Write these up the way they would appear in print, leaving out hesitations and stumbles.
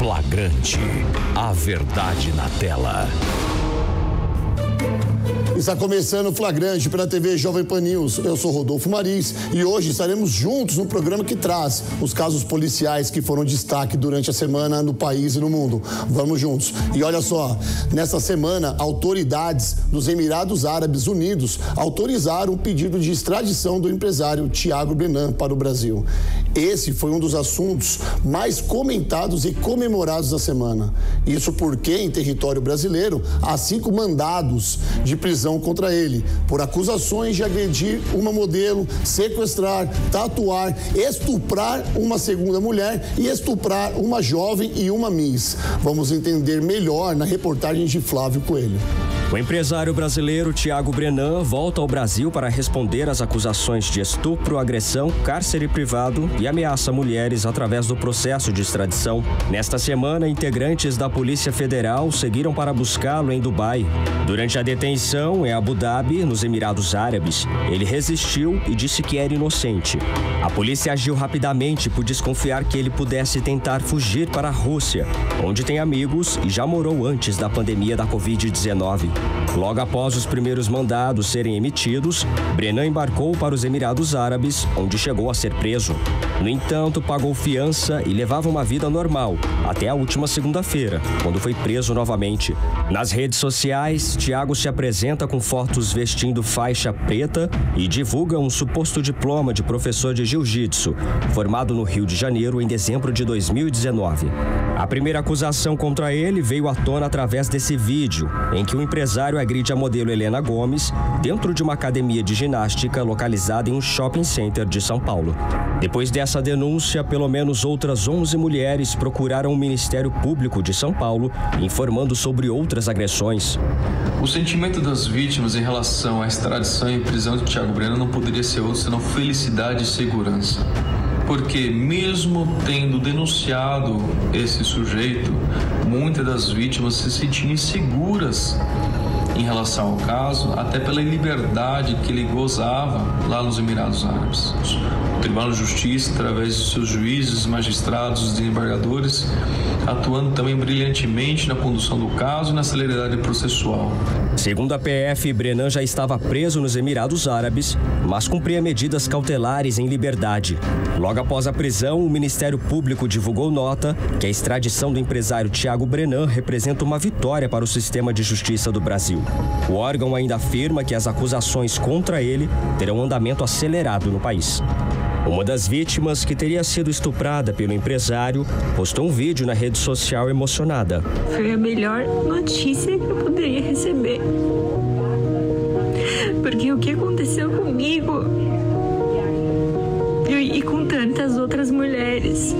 Flagrante. A verdade na tela. Está começando o Flagrante pela TV Jovem Pan News. Eu sou Rodolfo Mariz e hoje estaremos juntos no programa que traz os casos policiais que foram destaque durante a semana no país e no mundo. Vamos juntos. E olha só, nessa semana, autoridades dos Emirados Árabes Unidos autorizaram o pedido de extradição do empresário Thiago Brennand para o Brasil. Esse foi um dos assuntos mais comentados e comemorados da semana. Isso porque, em território brasileiro, há 5 mandados de prisão contra ele, por acusações de agredir uma modelo, sequestrar, tatuar, estuprar uma segunda mulher e estuprar uma jovem e uma miss. Vamos entender melhor na reportagem de Flávio Coelho. O empresário brasileiro Thiago Brennand volta ao Brasil para responder às acusações de estupro, agressão, cárcere privado e ameaça a mulheres através do processo de extradição. Nesta semana, integrantes da Polícia Federal seguiram para buscá-lo em Dubai. Durante a detenção em Abu Dhabi, nos Emirados Árabes, ele resistiu e disse que era inocente. A polícia agiu rapidamente por desconfiar que ele pudesse tentar fugir para a Rússia, onde tem amigos e já morou antes da pandemia da Covid-19. Logo após os primeiros mandados serem emitidos, Brennand embarcou para os Emirados Árabes, onde chegou a ser preso. No entanto, pagou fiança e levava uma vida normal, até a última segunda-feira, quando foi preso novamente. Nas redes sociais, Thiago se apresenta com fotos vestindo faixa preta e divulga um suposto diploma de professor de jiu-jitsu, formado no Rio de Janeiro em dezembro de 2019. A primeira acusação contra ele veio à tona através desse vídeo, em que o empresário agride a modelo Helena Gomes dentro de uma academia de ginástica localizada em um shopping center de São Paulo. Depois dessa denúncia, pelo menos outras 11 mulheres procuraram o Ministério Público de São Paulo, informando sobre outras agressões. O sentimento das vítimas em relação à extradição e prisão de Thiago Brennand não poderia ser outro senão felicidade e segurança. Porque mesmo tendo denunciado esse sujeito, muitas das vítimas se sentiam inseguras em relação ao caso, até pela liberdade que ele gozava lá nos Emirados Árabes. O Tribunal de Justiça, através de seus juízes, magistrados, desembargadores, atuando também brilhantemente na condução do caso e na celeridade processual. Segundo a PF, Brennand já estava preso nos Emirados Árabes, mas cumpria medidas cautelares em liberdade. Logo após a prisão, o Ministério Público divulgou nota que a extradição do empresário Thiago Brennand representa uma vitória para o sistema de justiça do Brasil. O órgão ainda afirma que as acusações contra ele terão andamento acelerado no país. Uma das vítimas, que teria sido estuprada pelo empresário, postou um vídeo na rede social emocionada. Foi a melhor notícia que eu poderia receber. Porque o que aconteceu comigo e com tantas outras mulheres,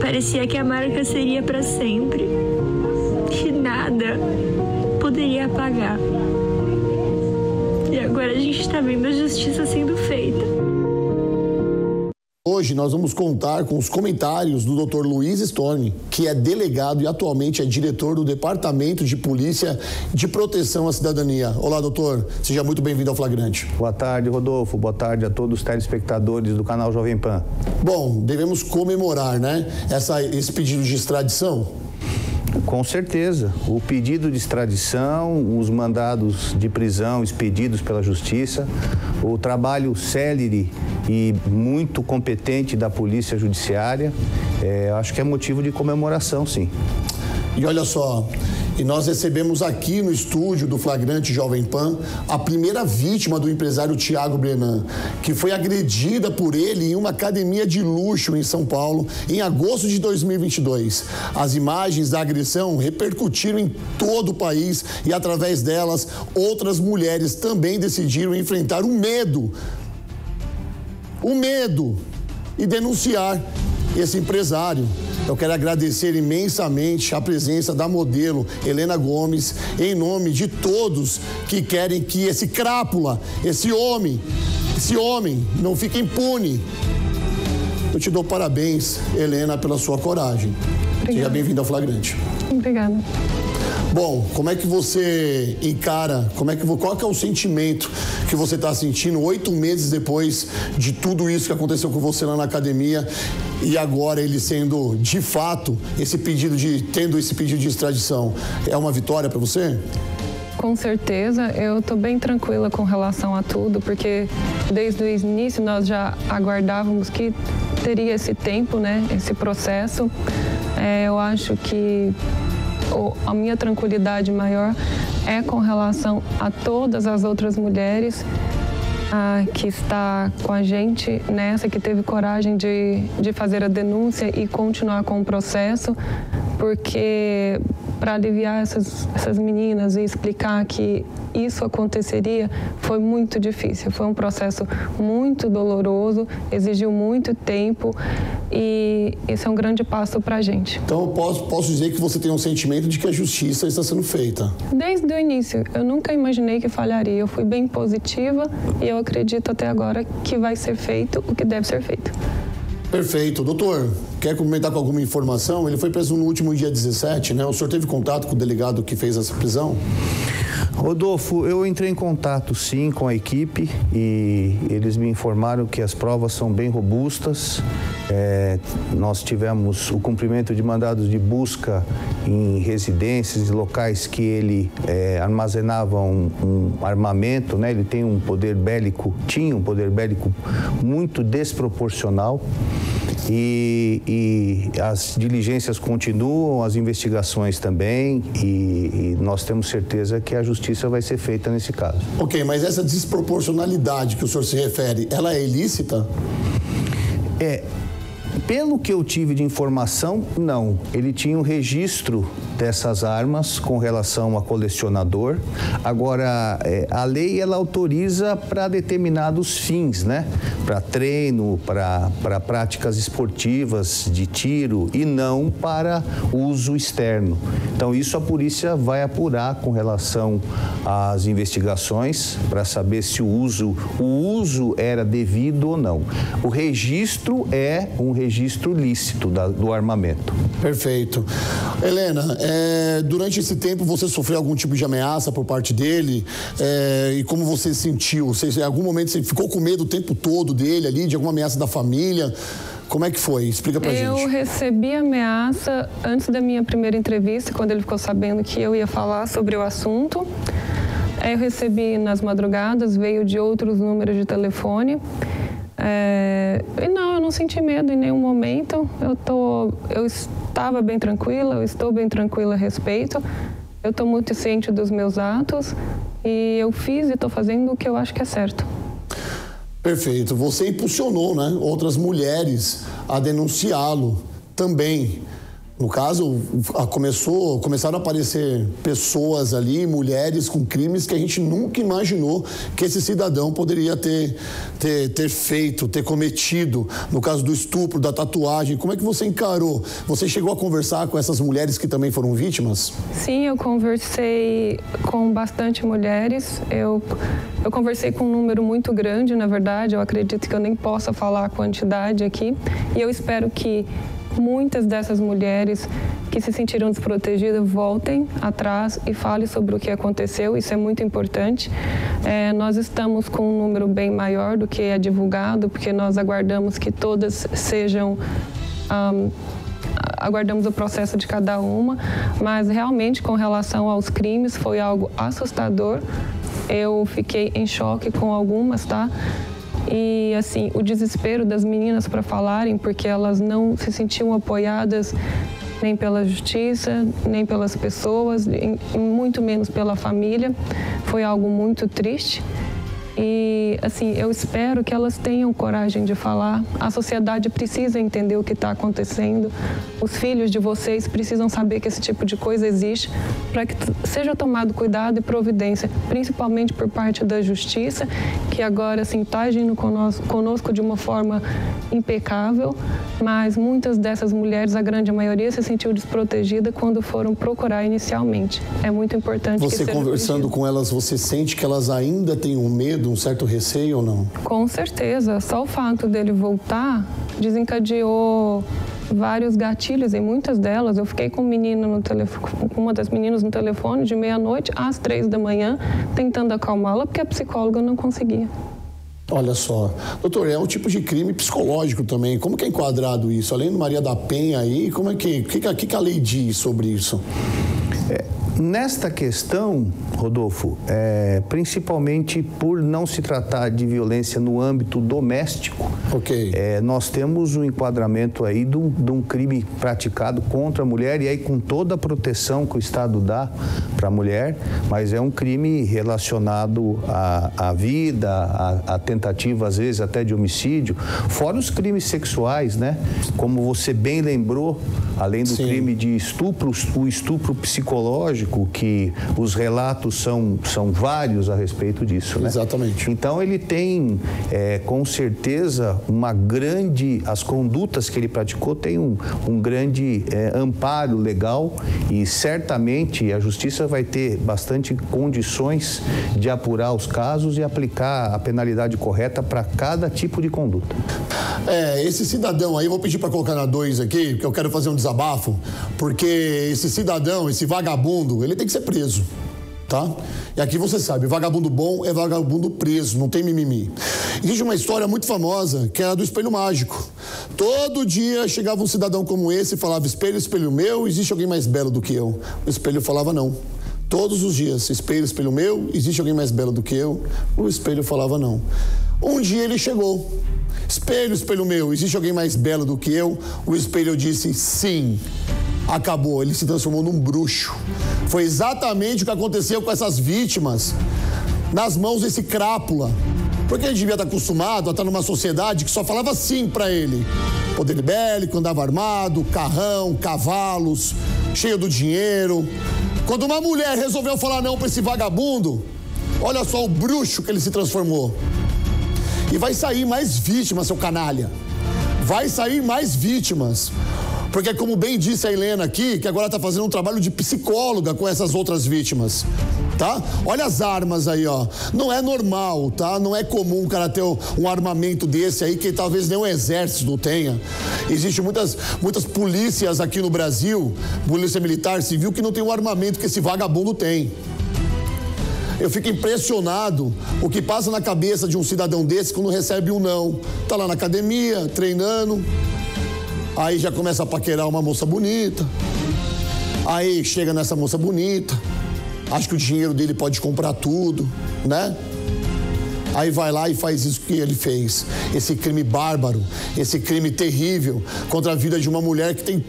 parecia que a marca seria para sempre, que nada poderia apagar. E agora a gente está vendo a justiça sendo feita. Hoje nós vamos contar com os comentários do Dr. Luiz Stone, que é delegado e atualmente é diretor do Departamento de Polícia de Proteção à Cidadania. Olá, doutor. Seja muito bem-vindo ao Flagrante. Boa tarde, Rodolfo. Boa tarde a todos os telespectadores do canal Jovem Pan. Bom, devemos comemorar, né, esse pedido de extradição? Com certeza. O pedido de extradição, os mandados de prisão expedidos pela Justiça, o trabalho célere e muito competente da Polícia Judiciária, acho que é motivo de comemoração, sim. E olha só, e nós recebemos aqui no estúdio do Flagrante Jovem Pan a primeira vítima do empresário Thiago Brennand, que foi agredida por ele em uma academia de luxo em São Paulo em agosto de 2022. As imagens da agressão repercutiram em todo o país e, através delas, outras mulheres também decidiram enfrentar o medo e denunciar esse empresário. Eu quero agradecer imensamente a presença da modelo Helena Gomes, em nome de todos que querem que esse crápula, esse homem não fique impune. Eu te dou parabéns, Helena, pela sua coragem. Obrigada. Seja bem-vinda ao Flagrante. Obrigada. Bom, como é que você encara, qual que é o sentimento que você está sentindo 8 meses depois de tudo isso que aconteceu com você lá na academia? e agora ele sendo, de fato, tendo esse pedido de extradição, é uma vitória para você? Com certeza, eu estou bem tranquila com relação a tudo, porque desde o início nós já aguardávamos que teria esse tempo, né, esse processo. Eu acho que a minha tranquilidade maior é com relação a todas as outras mulheres que está com a gente nessa, que teve coragem de fazer a denúncia e continuar com o processo, porque para aliviar essas meninas e explicar que isso aconteceria foi muito difícil, foi um processo muito doloroso, exigiu muito tempo e esse é um grande passo para a gente. Então eu posso dizer que você tem um sentimento de que a justiça está sendo feita? Desde o início, eu nunca imaginei que falharia, eu fui bem positiva e eu acredito até agora que vai ser feito o que deve ser feito. Perfeito. Doutor, quer comentar com alguma informação? Ele foi preso no último dia 17, né? O senhor teve contato com o delegado que fez essa prisão? Rodolfo, eu entrei em contato, sim, com a equipe e eles me informaram que as provas são bem robustas. Nós tivemos o cumprimento de mandados de busca em residências e locais que ele armazenava um armamento, né? Ele tem um poder bélico, tinha um poder bélico muito desproporcional. E as diligências continuam, as investigações também, e nós temos certeza que a justiça vai ser feita nesse caso. Ok, mas essa desproporcionalidade que o senhor se refere, ela é ilícita? Pelo que eu tive de informação, não. Ele tinha um registro dessas armas com relação a colecionador. Agora, a lei, ela autoriza para determinados fins, né? Para treino, para práticas esportivas de tiro e não para uso externo. Então, isso a polícia vai apurar com relação às investigações para saber se o uso era devido ou não. O registro é um registro lícito do armamento. Perfeito. Helena, durante esse tempo você sofreu algum tipo de ameaça por parte dele? E como você se sentiu? Em algum momento você ficou com medo o tempo todo dele ali, de alguma ameaça da família? Como é que foi? Explica pra gente. Eu recebi ameaça antes da minha primeira entrevista, quando ele ficou sabendo que eu ia falar sobre o assunto. Eu recebi nas madrugadas, veio de outros números de telefone. E não, eu não senti medo em nenhum momento, eu estava bem tranquila, eu estou bem tranquila a respeito, eu estou muito ciente dos meus atos e eu fiz e estou fazendo o que eu acho que é certo. Perfeito, você impulsionou, né, outras mulheres a denunciá-lo também. No caso, começaram a aparecer pessoas ali, mulheres com crimes que a gente nunca imaginou que esse cidadão poderia ter cometido. No caso do estupro, da tatuagem, como é que você encarou? Você chegou a conversar com essas mulheres que também foram vítimas? Sim, eu conversei com bastante mulheres. Eu conversei com um número muito grande, na verdade. Eu acredito que eu nem possa falar a quantidade aqui. E eu espero que muitas dessas mulheres que se sentiram desprotegidas voltem atrás e falem sobre o que aconteceu, isso é muito importante. Nós estamos com um número bem maior do que é divulgado, porque nós aguardamos que todas sejam... aguardamos o processo de cada uma, mas realmente com relação aos crimes foi algo assustador. Eu fiquei em choque com algumas, tá? E, assim, o desespero das meninas para falarem, porque elas não se sentiam apoiadas nem pela justiça, nem pelas pessoas, e muito menos pela família. Foi algo muito triste. E, assim, eu espero que elas tenham coragem de falar. A sociedade precisa entender o que está acontecendo. Os filhos de vocês precisam saber que esse tipo de coisa existe para que seja tomado cuidado e providência, principalmente por parte da justiça, que agora, assim, está agindo conosco de uma forma impecável, mas muitas dessas mulheres, a grande maioria, se sentiu desprotegida quando foram procurar inicialmente. É muito importante que seja conversando com elas, você sente que elas ainda têm um medo, um certo receio ou não? Com certeza, só o fato dele voltar desencadeou vários gatilhos em muitas delas. Eu fiquei com uma das meninas no telefone de meia-noite às 3 da manhã, tentando acalmá-la, porque a psicóloga não conseguia. Olha só, doutor, é um tipo de crime psicológico também, como que é enquadrado isso? Além do Maria da Penha aí, como é que a lei diz sobre isso? Nesta questão, Rodolfo, principalmente por não se tratar de violência no âmbito doméstico, okay, nós temos um enquadramento aí de um crime praticado contra a mulher, e aí com toda a proteção que o Estado dá para a mulher, mas é um crime relacionado à vida, à tentativa, às vezes, até de homicídio, fora os crimes sexuais, né? Como você bem lembrou, além do Sim. crime de estupro, o estupro psicológico, que os relatos são vários a respeito disso, né? Exatamente. Então, ele tem, com certeza, uma grande... As condutas que ele praticou têm um grande amparo legal, e certamente a Justiça vai ter bastante condições de apurar os casos e aplicar a penalidade correta para cada tipo de conduta. Esse cidadão aí, vou pedir para colocar na 2 aqui, porque eu quero fazer um desabafo, porque esse cidadão, esse vagabundo, ele tem que ser preso, tá? E aqui você sabe, vagabundo bom é vagabundo preso, não tem mimimi. Existe uma história muito famosa, que era do espelho mágico. Todo dia chegava um cidadão como esse e falava: espelho, espelho meu, existe alguém mais belo do que eu? O espelho falava não. Todos os dias: espelho, espelho meu, existe alguém mais belo do que eu? O espelho falava não. Um dia ele chegou: espelho, espelho meu, existe alguém mais belo do que eu? O espelho disse sim. Acabou, ele se transformou num bruxo. Foi exatamente o que aconteceu com essas vítimas nas mãos desse crápula. Porque ele devia estar acostumado a estar numa sociedade que só falava sim pra ele. Poder bélico, andava armado, carrão, cavalos, cheio do dinheiro. Quando uma mulher resolveu falar não pra esse vagabundo, olha só o bruxo que ele se transformou. E vai sair mais vítimas, seu canalha. Vai sair mais vítimas. Porque, como bem disse a Helena aqui, que agora está fazendo um trabalho de psicóloga com essas outras vítimas, tá? Olha as armas aí, ó. Não é normal, tá? Não é comum o cara ter um armamento desse aí, que talvez nem o exército tenha. Existem muitas polícias aqui no Brasil, polícia militar, civil, que não tem o armamento que esse vagabundo tem. Eu fico impressionado o que passa na cabeça de um cidadão desse quando recebe um não. Tá lá na academia, treinando... Aí já começa a paquerar uma moça bonita. Aí chega nessa moça bonita. Acha que o dinheiro dele pode comprar tudo, né? Aí vai lá e faz isso que ele fez. Esse crime bárbaro, esse crime terrível contra a vida de uma mulher que tem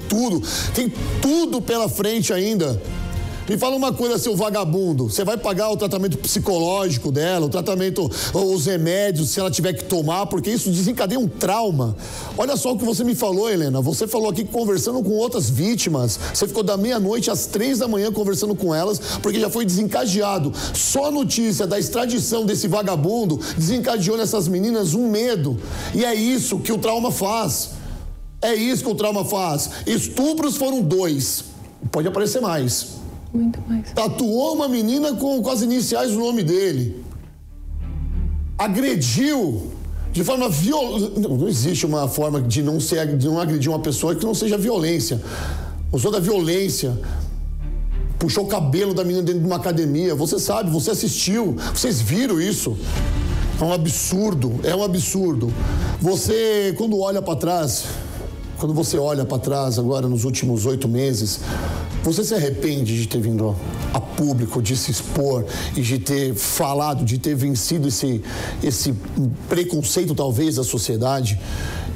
tudo pela frente ainda. Me fala uma coisa, seu vagabundo. Você vai pagar o tratamento psicológico dela, o tratamento, os remédios, se ela tiver que tomar, porque isso desencadeia um trauma. Olha só o que você me falou, Helena. Você falou aqui conversando com outras vítimas. Você ficou da meia-noite às 3 da manhã conversando com elas, porque já foi desencadeado. Só a notícia da extradição desse vagabundo desencadeou nessas meninas um medo. E é isso que o trauma faz. É isso que o trauma faz. Estupros foram 2. Pode aparecer mais. Muito mais. Tatuou uma menina com as iniciais do nome dele. Agrediu de forma violenta. Não existe uma forma de não agredir uma pessoa que não seja violência. Usou da violência. Puxou o cabelo da menina dentro de uma academia. Você sabe, você assistiu. Vocês viram isso. É um absurdo. É um absurdo. Você, quando olha para trás... Quando você olha para trás agora, nos últimos 8 meses, você se arrepende de ter vindo a público, de se expor e de ter falado, de ter vencido esse preconceito, talvez, da sociedade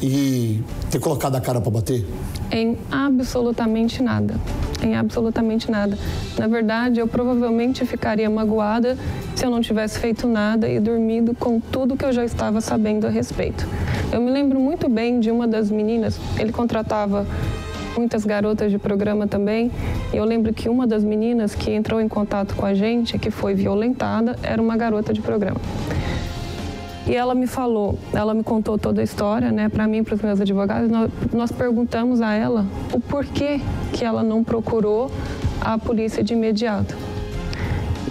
e ter colocado a cara para bater? Em absolutamente nada. Em absolutamente nada. Na verdade, eu provavelmente ficaria magoada se eu não tivesse feito nada e dormido com tudo que eu já estava sabendo a respeito. Eu me lembro muito bem de uma das meninas, ele contratava muitas garotas de programa também, e eu lembro que uma das meninas que entrou em contato com a gente, que foi violentada, era uma garota de programa. E ela me falou, ela me contou toda a história, né, para mim e para os meus advogados. Nós perguntamos a ela o porquê que ela não procurou a polícia de imediato.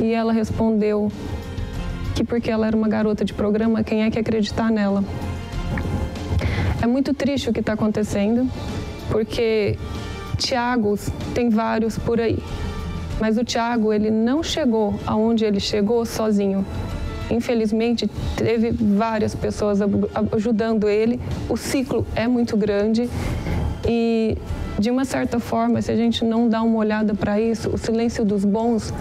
E ela respondeu que porque ela era uma garota de programa, quem é que acreditar nela? É muito triste o que está acontecendo, porque Thiagos tem vários por aí. Mas o Thiago, ele não chegou aonde ele chegou sozinho. Infelizmente, teve várias pessoas ajudando ele. O ciclo é muito grande e, de uma certa forma, se a gente não dá uma olhada para isso, o silêncio dos bons,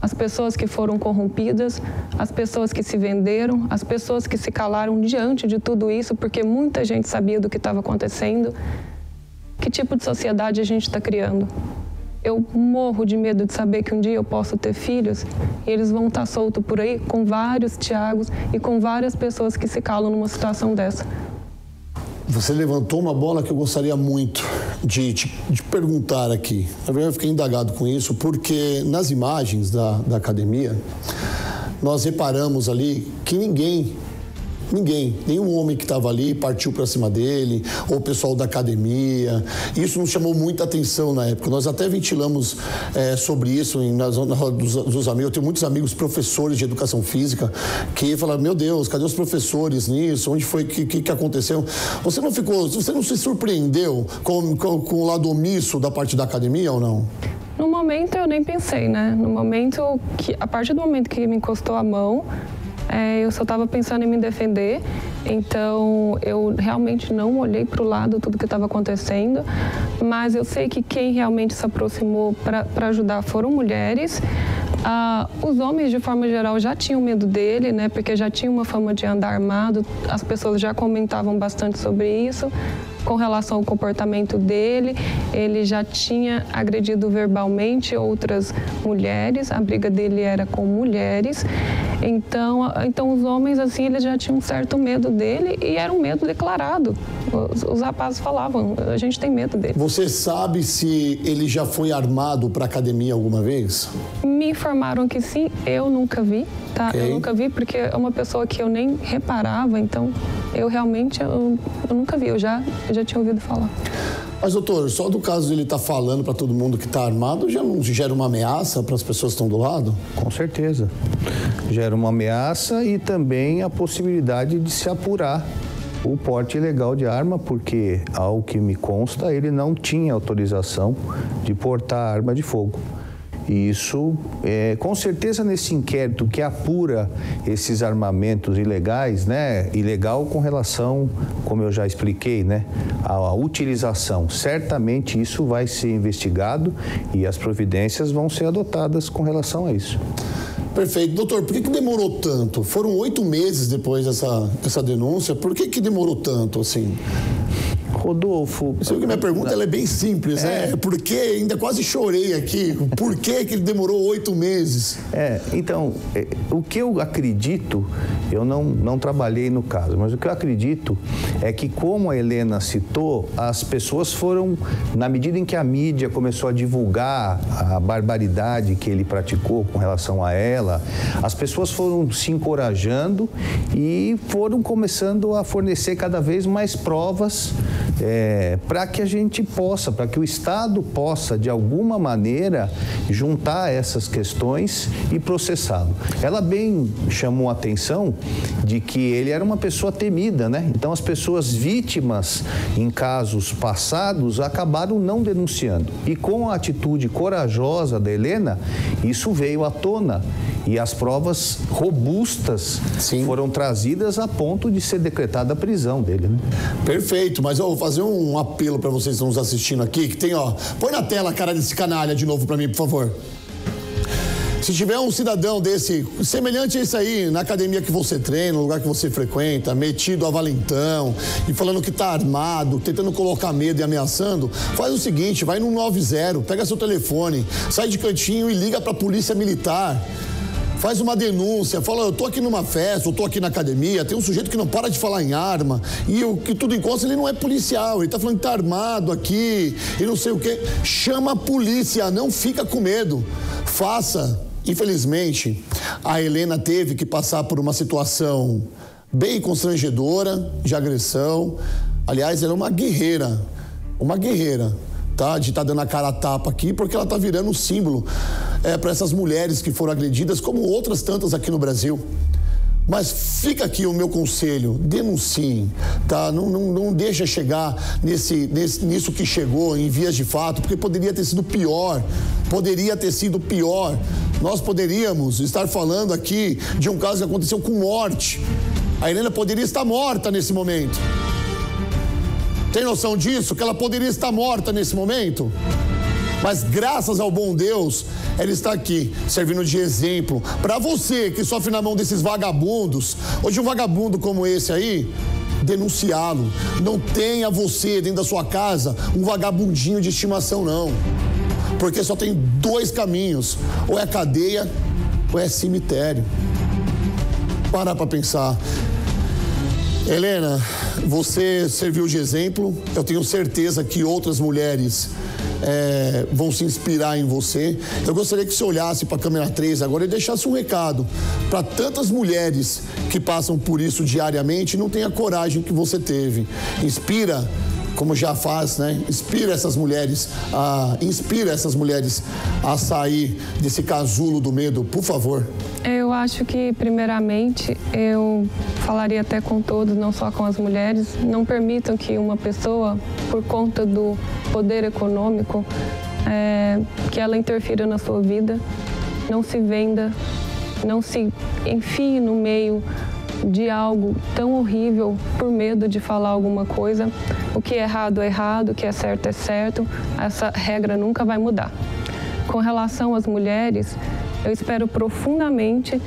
as pessoas que foram corrompidas, as pessoas que se venderam, as pessoas que se calaram diante de tudo isso, porque muita gente sabia do que estava acontecendo. Que tipo de sociedade a gente está criando? Eu morro de medo de saber que um dia eu posso ter filhos e eles vão estar soltos por aí com vários Thiagos e com várias pessoas que se calam numa situação dessa. Você levantou uma bola que eu gostaria muito de perguntar aqui. Na verdade, eu fiquei indagado com isso, porque nas imagens da academia, nós reparamos ali que nenhum homem que estava ali partiu para cima dele, ou o pessoal da academia. Isso nos chamou muita atenção na época. Nós até ventilamos sobre isso na roda dos amigos. Eu tenho muitos amigos professores de educação física que falaram, meu Deus, cadê os professores nisso? Onde foi? Que aconteceu? Você não se surpreendeu com o lado omisso da parte da academia ou não? No momento eu nem pensei, né? A partir do momento que me encostou a mão, eu só estava pensando em me defender, então eu realmente não olhei para o lado tudo que estava acontecendo, mas eu sei que quem realmente se aproximou para ajudar foram mulheres. Os homens, de forma geral, já tinham medo dele, né, porque já tinha uma fama de andar armado, as pessoas já comentavam bastante sobre isso. Com relação ao comportamento dele, ele já tinha agredido verbalmente outras mulheres, a briga dele era com mulheres, então os homens, assim, eles já tinham um certo medo dele e era um medo declarado. Os rapazes falavam, a gente tem medo dele. Você sabe se ele já foi armado para a academia alguma vez? Me informaram que sim, eu nunca vi, tá? Okay. Eu nunca vi porque é uma pessoa que eu nem reparava, então eu nunca vi, eu já tinha ouvido falar. Mas, doutor, só do caso de ele estar falando para todo mundo que está armado, já não gera uma ameaça para as pessoas que estão do lado? Com certeza. Gera uma ameaça e também a possibilidade de se apurar o porte ilegal de arma, porque, ao que me consta, ele não tinha autorização de portar arma de fogo. E isso, com certeza, nesse inquérito que apura esses armamentos ilegais, né? Ilegal com relação, como eu já expliquei, né? A utilização. Certamente isso vai ser investigado e as providências vão ser adotadas com relação a isso. Perfeito. Doutor, por que demorou tanto? Foram 8 meses depois dessa denúncia. Por que demorou tanto, assim? Rodolfo... Isso que minha pergunta ela é bem simples, né? Porque ainda quase chorei aqui. Por que ele demorou 8 meses? Então, o que eu acredito, eu não trabalhei no caso, mas o que eu acredito é que, como a Helena citou, as pessoas foram, na medida em que a mídia começou a divulgar a barbaridade que ele praticou com relação a ela, as pessoas foram se encorajando e foram começando a fornecer cada vez mais provas para que a gente possa, para que o Estado possa, de alguma maneira, juntar essas questões e processá-lo. Ela bem chamou a atenção de que ele era uma pessoa temida, né? Então, as pessoas vítimas em casos passados acabaram não denunciando. E com a atitude corajosa da Helena, isso veio à tona. E as provas robustas foram trazidas a ponto de ser decretada a prisão dele, né? Perfeito, mas eu vou fazer um apelo para vocês que estão nos assistindo aqui, que tem, ó... Põe na tela a cara desse canalha de novo para mim, por favor. Se tiver um cidadão desse, semelhante a esse aí, na academia que você treina, no lugar que você frequenta, metido a valentão e falando que tá armado, tentando colocar medo e ameaçando, faz o seguinte, vai no 90, pega seu telefone, sai de cantinho e liga pra Polícia Militar. Faz uma denúncia, fala, eu tô aqui numa festa, eu tô aqui na academia, tem um sujeito que não para de falar em arma, e o que tudo encosta, ele não é policial, ele tá falando que tá armado aqui, e não sei o quê. Chama a polícia, não fica com medo. Faça. Infelizmente, a Helena teve que passar por uma situação bem constrangedora, de agressão. Aliás, ela é uma guerreira, tá? De estar dando a cara a tapa aqui, porque ela tá virando um símbolo para essas mulheres que foram agredidas, como outras tantas aqui no Brasil. Mas fica aqui o meu conselho, denunciem, tá? Não deixa chegar nisso que chegou, em vias de fato, porque poderia ter sido pior, Nós poderíamos estar falando aqui de um caso que aconteceu com morte. A Helena poderia estar morta nesse momento. Tem noção disso? Que ela poderia estar morta nesse momento? Mas graças ao bom Deus, ela está aqui, servindo de exemplo. Para você que sofre na mão desses vagabundos, hoje um vagabundo como esse aí, denunciá-lo. Não tenha você dentro da sua casa um vagabundinho de estimação, não. Porque só tem dois caminhos, ou é cadeia ou é cemitério. Parar para pensar. Helena, você serviu de exemplo. Eu tenho certeza que outras mulheres vão se inspirar em você. Eu gostaria que você olhasse para a câmera 3 agora e deixasse um recado para tantas mulheres que passam por isso diariamente e não têm a coragem que você teve. Inspira, como já faz, né? Inspira essas mulheres a sair desse casulo do medo, por favor. Eu acho que, primeiramente, eu falaria até com todos, não só com as mulheres, não permitam que uma pessoa, por conta do poder econômico, que ela interfira na sua vida, não se venda, não se enfie no meio de algo tão horrível por medo de falar alguma coisa. O que é errado, o que é certo, essa regra nunca vai mudar. Com relação às mulheres, eu espero profundamente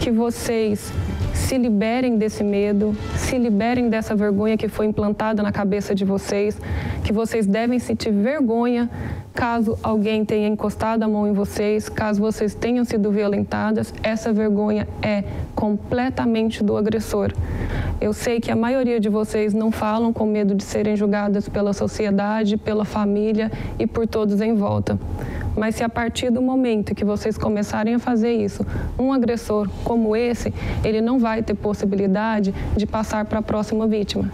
que vocês se liberem desse medo, se liberem dessa vergonha que foi implantada na cabeça de vocês, que vocês devem sentir vergonha caso alguém tenha encostado a mão em vocês, caso vocês tenham sido violentadas. Essa vergonha é completamente do agressor. Eu sei que a maioria de vocês não falam com medo de serem julgadas pela sociedade, pela família e por todos em volta. Mas se a partir do momento que vocês começarem a fazer isso, um agressor como esse, ele não vai ter possibilidade de passar para a próxima vítima.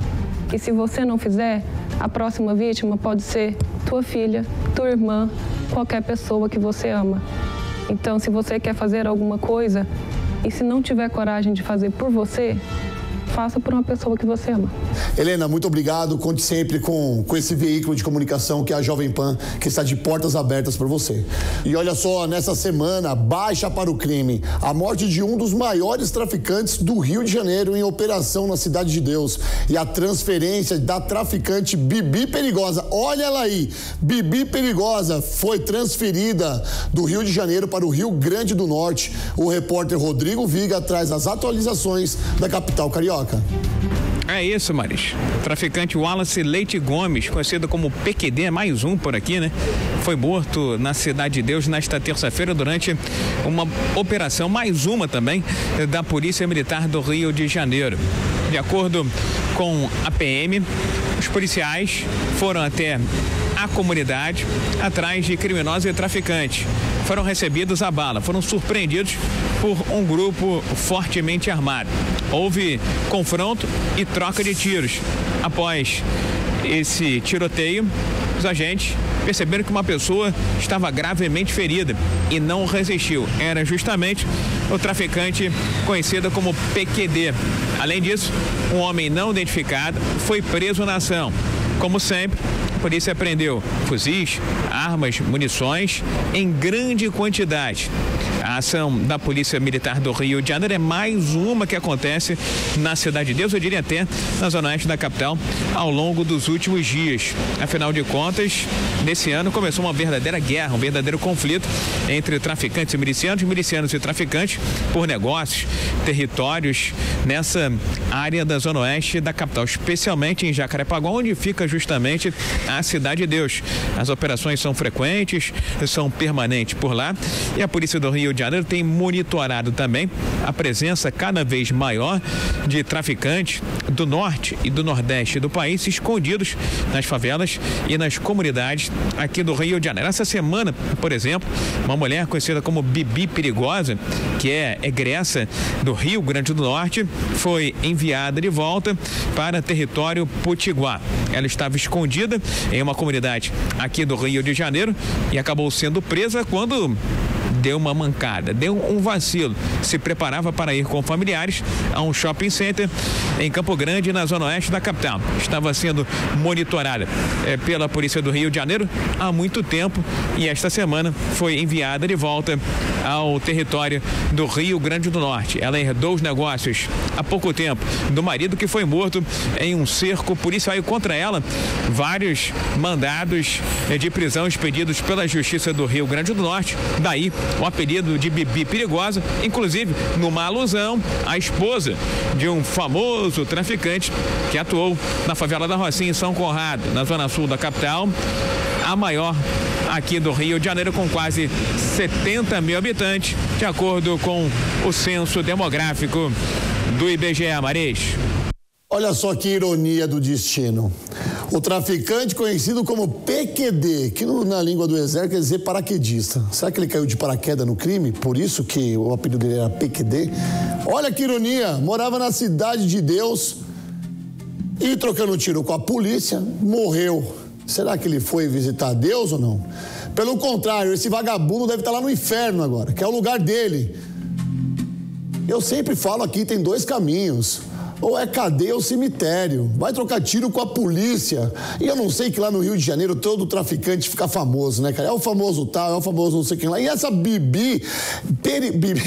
E se você não fizer, a próxima vítima pode ser tua filha, tua irmã, qualquer pessoa que você ama. Então, se você quer fazer alguma coisa e se não tiver coragem de fazer por você, faça por uma pessoa que você ama. Helena, muito obrigado. Conte sempre com esse veículo de comunicação que é a Jovem Pan, que está de portas abertas para você. E olha só, nessa semana, baixa para o crime. A morte de um dos maiores traficantes do Rio de Janeiro em operação na Cidade de Deus. E a transferência da traficante Bibi Perigosa. Olha ela aí. Bibi Perigosa foi transferida do Rio de Janeiro para o Rio Grande do Norte. O repórter Rodrigo Viga traz as atualizações da capital carioca. É isso, Mariz. O traficante Wallace Leite Gomes, conhecido como PQD, mais um por aqui, né? Foi morto na Cidade de Deus nesta terça-feira durante uma operação, mais uma também, da Polícia Militar do Rio de Janeiro. De acordo com a PM, os policiais foram até a comunidade atrás de criminosos e traficantes. Foram recebidos à bala, foram surpreendidos por um grupo fortemente armado. Houve confronto e troca de tiros. Após esse tiroteio, os agentes perceberam que uma pessoa estava gravemente ferida e não resistiu. Era justamente o traficante conhecido como PQD. Além disso, um homem não identificado foi preso na ação. Como sempre, a polícia apreendeu fuzis, armas, munições em grande quantidade. A ação da Polícia Militar do Rio de Janeiro é mais uma que acontece na Cidade de Deus, eu diria até na zona oeste da capital, ao longo dos últimos dias. Afinal de contas, nesse ano começou uma verdadeira guerra, um verdadeiro conflito entre traficantes e milicianos, milicianos e traficantes por negócios, territórios, nessa área da zona oeste da capital, especialmente em Jacarepaguá, onde fica justamente a Cidade de Deus. As operações são frequentes, são permanentes por lá, e a Polícia do Rio de Janeiro tem monitorado também a presença cada vez maior de traficantes do norte e do nordeste do país, escondidos nas favelas e nas comunidades aqui do Rio de Janeiro. Essa semana, por exemplo, uma mulher conhecida como Bibi Perigosa, que é egressa do Rio Grande do Norte, foi enviada de volta para território potiguar. Ela estava escondida em uma comunidade aqui do Rio de Janeiro e acabou sendo presa quando deu uma mancada, deu um vacilo. Se preparava para ir com familiares a um shopping center em Campo Grande, na zona oeste da capital. Estava sendo monitorada pela Polícia do Rio de Janeiro há muito tempo e esta semana foi enviada de volta ao território do Rio Grande do Norte. Ela herdou os negócios há pouco tempo do marido, que foi morto em um cerco policial, e contra ela vários mandados de prisão expedidos pela Justiça do Rio Grande do Norte. Daí o apelido de Bibi Perigosa, inclusive numa alusão à esposa de um famoso traficante que atuou na favela da Rocinha, em São Conrado, na zona sul da capital, a maior aqui do Rio de Janeiro, com quase 70 mil habitantes, de acordo com o censo demográfico do IBGE. Mariz. Olha só que ironia do destino. O traficante conhecido como PQD, que na língua do exército quer dizer paraquedista. Será que ele caiu de paraquedas no crime? Por isso que o apelido dele era PQD? Olha que ironia, morava na Cidade de Deus e, trocando tiro com a polícia, morreu. Será que ele foi visitar Deus ou não? Pelo contrário, esse vagabundo deve estar lá no inferno agora, que é o lugar dele. Eu sempre falo aqui, tem dois caminhos. Ou é cadeia ou cemitério. Vai trocar tiro com a polícia. E eu não sei que lá no Rio de Janeiro todo traficante fica famoso, né, cara? É o famoso tal, é o famoso não sei quem lá. E essa Bibi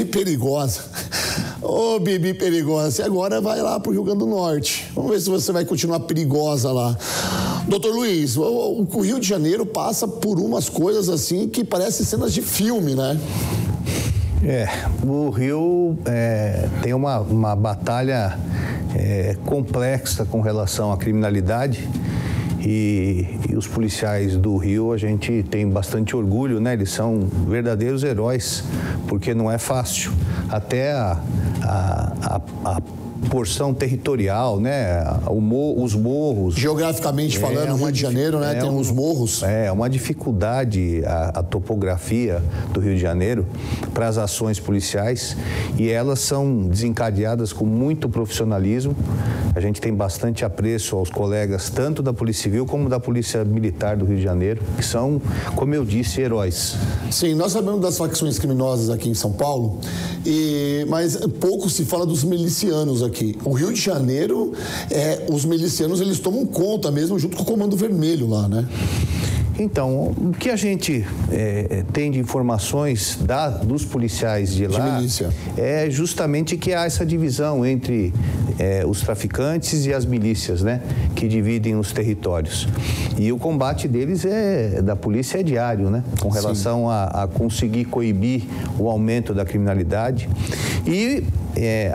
Perigosa. Ô, Bibi Perigosa, você agora vai lá pro Rio Grande do Norte. Vamos ver se você vai continuar perigosa lá. Doutor Luiz, o Rio de Janeiro passa por umas coisas assim que parecem cenas de filme, né? É, o Rio tem uma batalha complexa com relação à criminalidade e os policiais do Rio, a gente tem bastante orgulho, né? Eles são verdadeiros heróis, porque não é fácil. Até a porção territorial, né? Os morros. Geograficamente falando, Rio de Janeiro, né? Tem uns morros. É uma dificuldade a topografia do Rio de Janeiro para as ações policiais, e elas são desencadeadas com muito profissionalismo. A gente tem bastante apreço aos colegas, tanto da Polícia Civil como da Polícia Militar do Rio de Janeiro, que são, como eu disse, heróis. Sim, nós sabemos das facções criminosas aqui em São Paulo, mas pouco se fala dos milicianos aqui. O Rio de Janeiro, os milicianos, eles tomam conta mesmo junto com o Comando Vermelho lá, né? Então, o que a gente tem de informações dos policiais de lá é justamente que há essa divisão entre os traficantes e as milícias, né? Que dividem os territórios. E o combate deles da polícia é diário, né? Com relação a conseguir coibir o aumento da criminalidade. E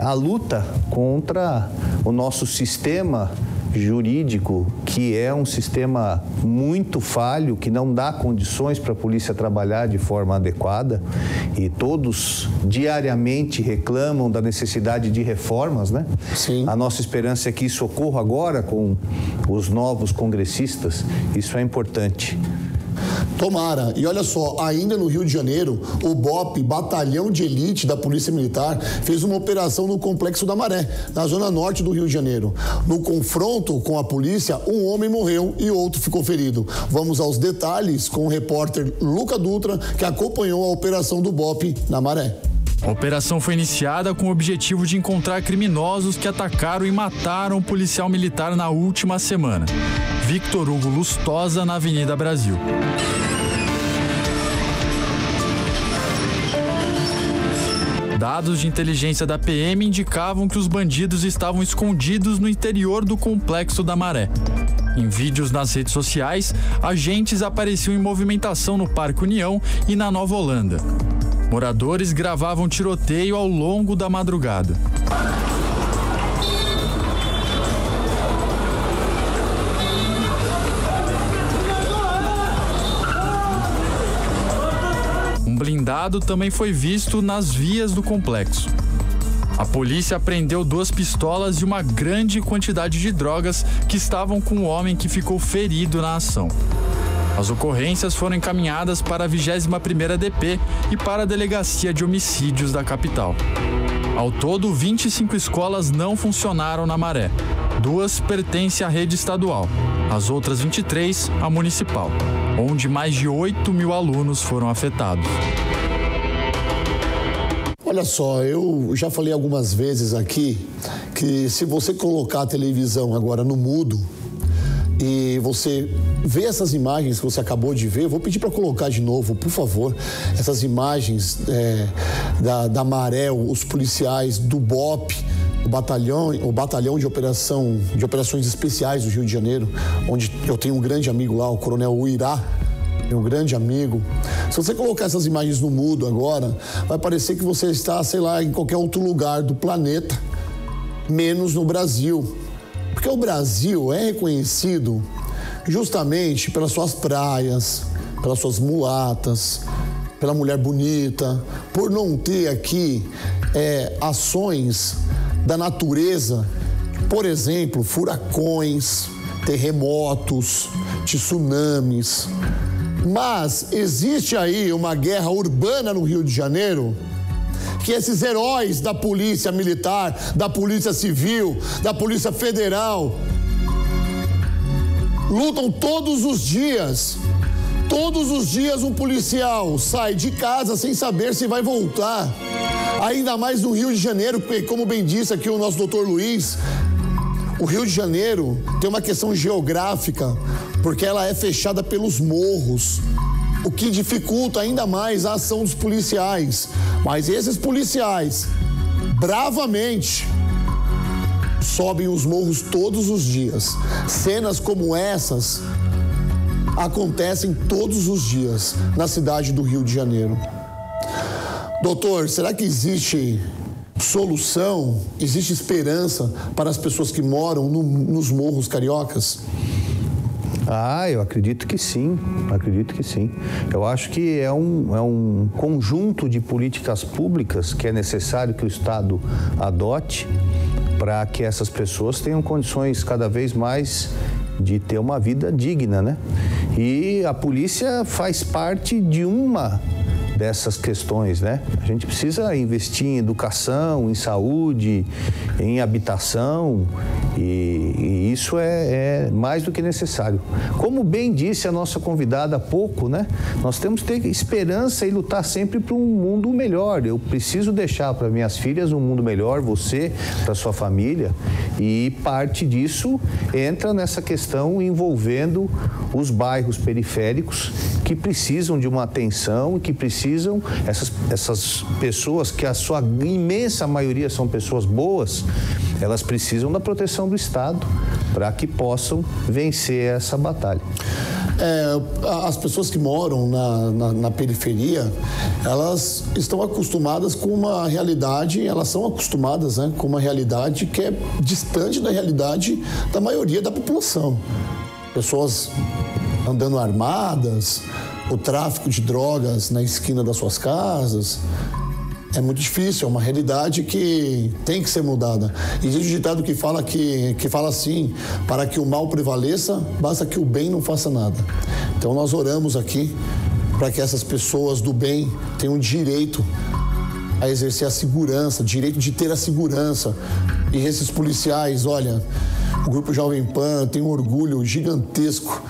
a luta contra o nosso sistema jurídico, que é um sistema muito falho, que não dá condições para a polícia trabalhar de forma adequada, e todos diariamente reclamam da necessidade de reformas, né? Sim. A nossa esperança é que isso ocorra agora com os novos congressistas. Isso é importante. Tomara. E olha só, ainda no Rio de Janeiro, o BOPE, Batalhão de Elite da Polícia Militar, fez uma operação no Complexo da Maré, na zona norte do Rio de Janeiro. No confronto com a polícia, um homem morreu e outro ficou ferido. Vamos aos detalhes com o repórter Luca Dutra, que acompanhou a operação do BOPE na Maré. A operação foi iniciada com o objetivo de encontrar criminosos que atacaram e mataram o policial militar na última semana. Victor Hugo Lustosa, na Avenida Brasil. Dados de inteligência da PM indicavam que os bandidos estavam escondidos no interior do Complexo da Maré. Em vídeos nas redes sociais, agentes apareciam em movimentação no Parque União e na Nova Holanda. Moradores gravavam tiroteio ao longo da madrugada. Blindado também foi visto nas vias do complexo. A polícia apreendeu 2 pistolas e uma grande quantidade de drogas que estavam com o homem que ficou ferido na ação. As ocorrências foram encaminhadas para a 21ª DP e para a Delegacia de Homicídios da capital. Ao todo, 25 escolas não funcionaram na Maré. 2 pertencem à rede estadual, as outras 23 à municipal, onde mais de 8 mil alunos foram afetados. Olha só, eu já falei algumas vezes aqui que se você colocar a televisão agora no mudo, e você vê essas imagens que você acabou de ver, vou pedir para colocar de novo, por favor, essas imagens da Maré, os policiais do BOPE, o batalhão de operações especiais do Rio de Janeiro, onde eu tenho um grande amigo lá, o coronel Uirá, meu grande amigo. Se você colocar essas imagens no mudo agora, vai parecer que você está, sei lá, em qualquer outro lugar do planeta, menos no Brasil. Porque o Brasil é reconhecido justamente pelas suas praias, pelas suas mulatas, pela mulher bonita, por não ter aqui ações da natureza, por exemplo, furacões, terremotos, tsunamis. Mas existe aí uma guerra urbana no Rio de Janeiro que esses heróis da Polícia Militar, da Polícia Civil, da Polícia Federal lutam todos os dias. Todos os dias um policial sai de casa sem saber se vai voltar. Ainda mais no Rio de Janeiro, porque, como bem disse aqui o nosso doutor Luiz, o Rio de Janeiro tem uma questão geográfica, porque ela é fechada pelos morros, o que dificulta ainda mais a ação dos policiais. Mas esses policiais, bravamente, sobem os morros todos os dias. Cenas como essas acontecem todos os dias na cidade do Rio de Janeiro. Doutor, será que existe solução, existe esperança para as pessoas que moram nos morros cariocas? Ah, eu acredito que sim, acredito que sim. Eu acho que é um conjunto de políticas públicas que é necessário que o Estado adote para que essas pessoas tenham condições cada vez mais de ter uma vida digna, né? E a polícia faz parte de uma dessas questões, né? A gente precisa investir em educação, em saúde, em habitação e isso é mais do que necessário. Como bem disse a nossa convidada há pouco, né? Nós temos que ter esperança e lutar sempre para um mundo melhor. Eu preciso deixar para minhas filhas um mundo melhor, você, para sua família, e parte disso entra nessa questão envolvendo os bairros periféricos que precisam de uma atenção e que precisam, essas pessoas, que a sua imensa maioria são pessoas boas, elas precisam da proteção do Estado para que possam vencer essa batalha. As pessoas que moram na periferia, elas estão acostumadas com uma realidade, elas são acostumadas, né, com uma realidade que é distante da realidade da maioria da população. Pessoas andando armadas, o tráfico de drogas na esquina das suas casas. É muito difícil, é uma realidade que tem que ser mudada. Existe um ditado que fala, que fala assim: para que o mal prevaleça, basta que o bem não faça nada. Então nós oramos aqui para que essas pessoas do bem tenham direito a exercer a segurança, direito de ter a segurança. E esses policiais, olha, o Grupo Jovem Pan tem um orgulho gigantesco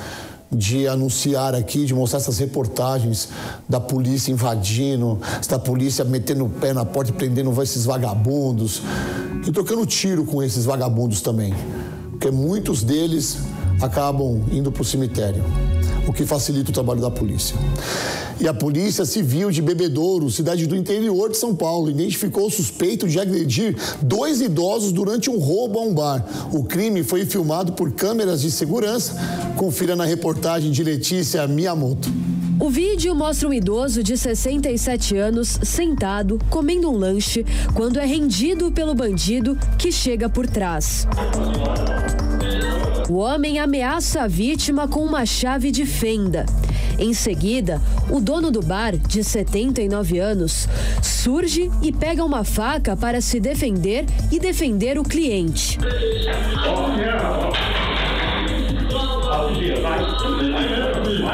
de anunciar aqui, de mostrar essas reportagens da polícia invadindo, da polícia metendo o pé na porta e prendendo esses vagabundos e trocando tiro com esses vagabundos também, porque muitos deles acabam indo para o cemitério, o que facilita o trabalho da polícia. E a Polícia Civil de Bebedouro, cidade do interior de São Paulo, identificou o suspeito de agredir 2 idosos durante um roubo a um bar. O crime foi filmado por câmeras de segurança. Confira na reportagem de Letícia Miyamoto. O vídeo mostra um idoso de 67 anos sentado, comendo um lanche, quando é rendido pelo bandido que chega por trás. O homem ameaça a vítima com uma chave de fenda. Em seguida, o dono do bar, de 79 anos, surge e pega uma faca para se defender e defender o cliente.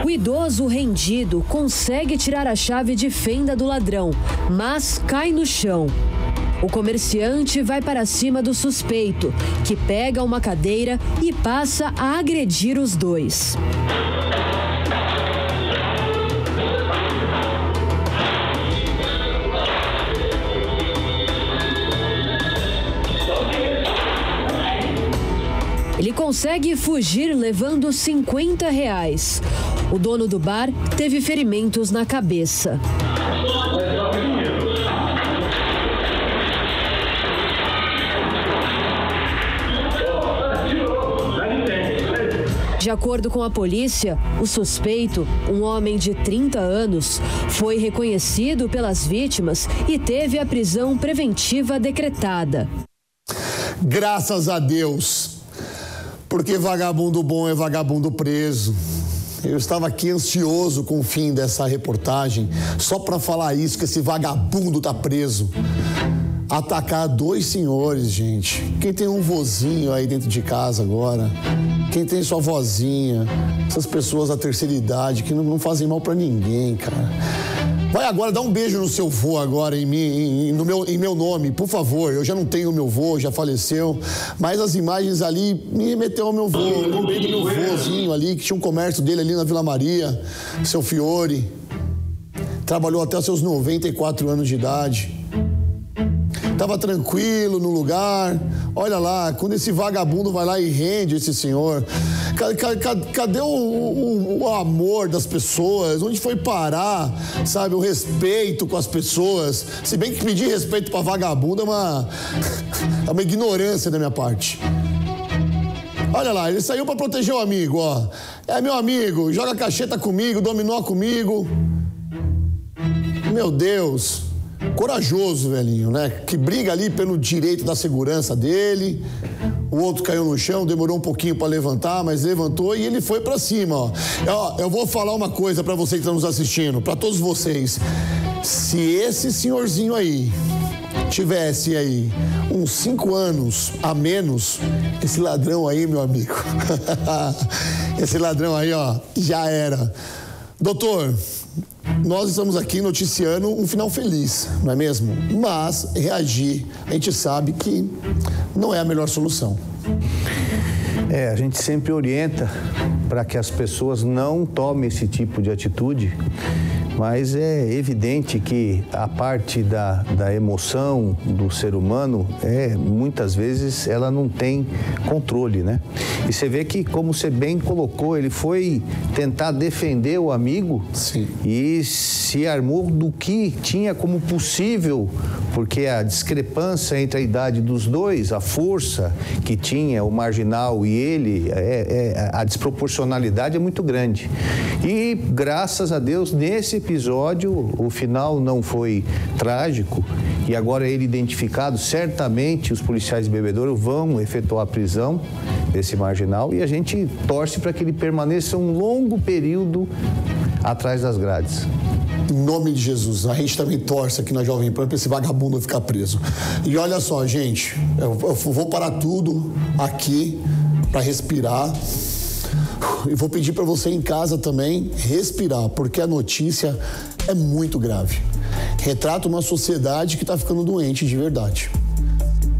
O idoso rendido consegue tirar a chave de fenda do ladrão, mas cai no chão. O comerciante vai para cima do suspeito, que pega uma cadeira e passa a agredir os dois. Ele consegue fugir levando R$50. O dono do bar teve ferimentos na cabeça. De acordo com a polícia, o suspeito, um homem de 30 anos, foi reconhecido pelas vítimas e teve a prisão preventiva decretada. Graças a Deus, porque vagabundo bom é vagabundo preso. Eu estava aqui ansioso com o fim dessa reportagem, só para falar isso, que esse vagabundo está preso. Atacar dois senhores, gente. Quem tem um vozinho aí dentro de casa agora, quem tem sua vozinha, essas pessoas da terceira idade que não fazem mal pra ninguém, cara. Vai agora, dá um beijo no seu vô agora em mim, em meu nome, por favor. Eu já não tenho meu vô, já faleceu, mas as imagens ali me remeteu ao meu vô. Eu lembrei do meu vôzinho ali, que tinha um comércio dele ali na Vila Maria, seu Fiore. Trabalhou até os seus 94 anos de idade. Tava tranquilo no lugar, olha lá, quando esse vagabundo vai lá e rende esse senhor, cadê o amor das pessoas? Onde foi parar, sabe, o respeito com as pessoas? Se bem que pedir respeito pra vagabundo é uma ignorância da minha parte. Olha lá, ele saiu pra proteger o amigo, ó. É meu amigo, joga cacheta comigo, dominó comigo. Meu Deus... Corajoso, velhinho, né? Que briga ali pelo direito da segurança dele. O outro caiu no chão, demorou um pouquinho pra levantar, mas levantou e ele foi pra cima, ó. Eu vou falar uma coisa pra você que tá nos assistindo, pra todos vocês. Se esse senhorzinho aí tivesse aí uns 5 anos a menos, esse ladrão aí, meu amigo, esse ladrão aí, ó, já era. Doutor, nós estamos aqui noticiando um final feliz, não é mesmo? Mas reagir, a gente sabe que não é a melhor solução. É, a gente sempre orienta para que as pessoas não tomem esse tipo de atitude, mas é evidente que a parte da emoção do ser humano, muitas vezes, ela não tem controle, né? E você vê que, como você bem colocou, ele foi tentar defender o amigo. Sim. E se armou do que tinha como possível, porque a discrepância entre a idade dos dois, a força que tinha o marginal e ele, a desproporcionalidade é muito grande. E, graças a Deus, nesse episódio, o final não foi trágico e agora ele identificado, certamente os policiais de Bebedouro vão efetuar a prisão desse marginal e a gente torce para que ele permaneça um longo período atrás das grades. Em nome de Jesus, a gente também torce aqui na Jovem Pan para esse vagabundo ficar preso. E olha só, gente, eu vou parar tudo aqui para respirar. E vou pedir para você em casa também respirar, porque a notícia é muito grave. Retrata uma sociedade que está ficando doente de verdade.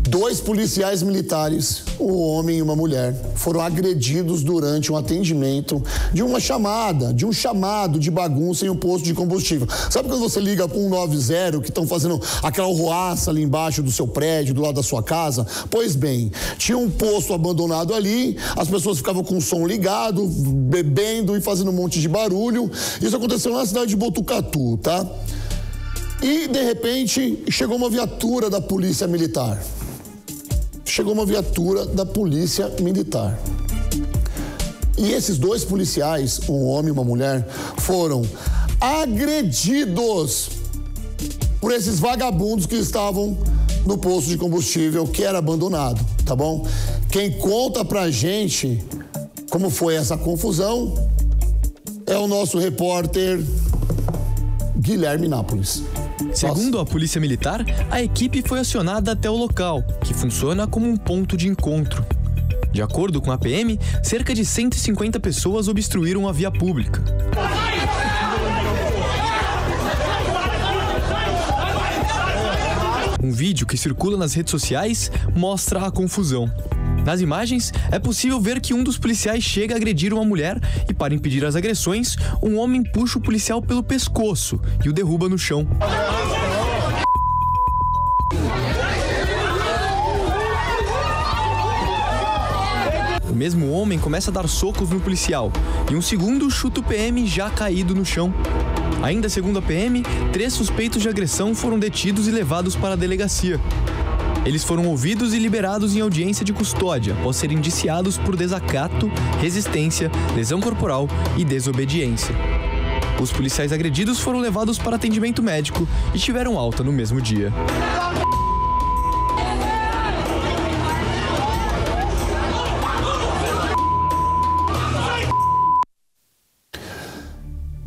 2 policiais militares, um homem e uma mulher, foram agredidos durante um atendimento de uma chamada, de um chamado de bagunça em um posto de combustível. Sabe quando você liga para 190 que estão fazendo aquela ruaça ali embaixo do seu prédio, do lado da sua casa? Pois bem, tinha um posto abandonado ali, as pessoas ficavam com o som ligado, bebendo e fazendo um monte de barulho. Isso aconteceu na cidade de Botucatu, tá? E, de repente, chegou uma viatura da Polícia Militar. E esses 2 policiais, um homem e uma mulher, foram agredidos por esses vagabundos que estavam no posto de combustível que era abandonado, tá bom? Quem conta pra gente como foi essa confusão é o nosso repórter Guilherme Nápoles. Segundo a Polícia Militar, a equipe foi acionada até o local, que funciona como um ponto de encontro. De acordo com a PM, cerca de 150 pessoas obstruíram a via pública. Um vídeo que circula nas redes sociais mostra a confusão. Nas imagens, é possível ver que um dos policiais chega a agredir uma mulher e, para impedir as agressões, um homem puxa o policial pelo pescoço e o derruba no chão. mesmo homem começa a dar socos no policial e um segundo chuta o PM já caído no chão. Ainda segundo a PM, 3 suspeitos de agressão foram detidos e levados para a delegacia. Eles foram ouvidos e liberados em audiência de custódia após serem indiciados por desacato, resistência, lesão corporal e desobediência. Os policiais agredidos foram levados para atendimento médico e tiveram alta no mesmo dia.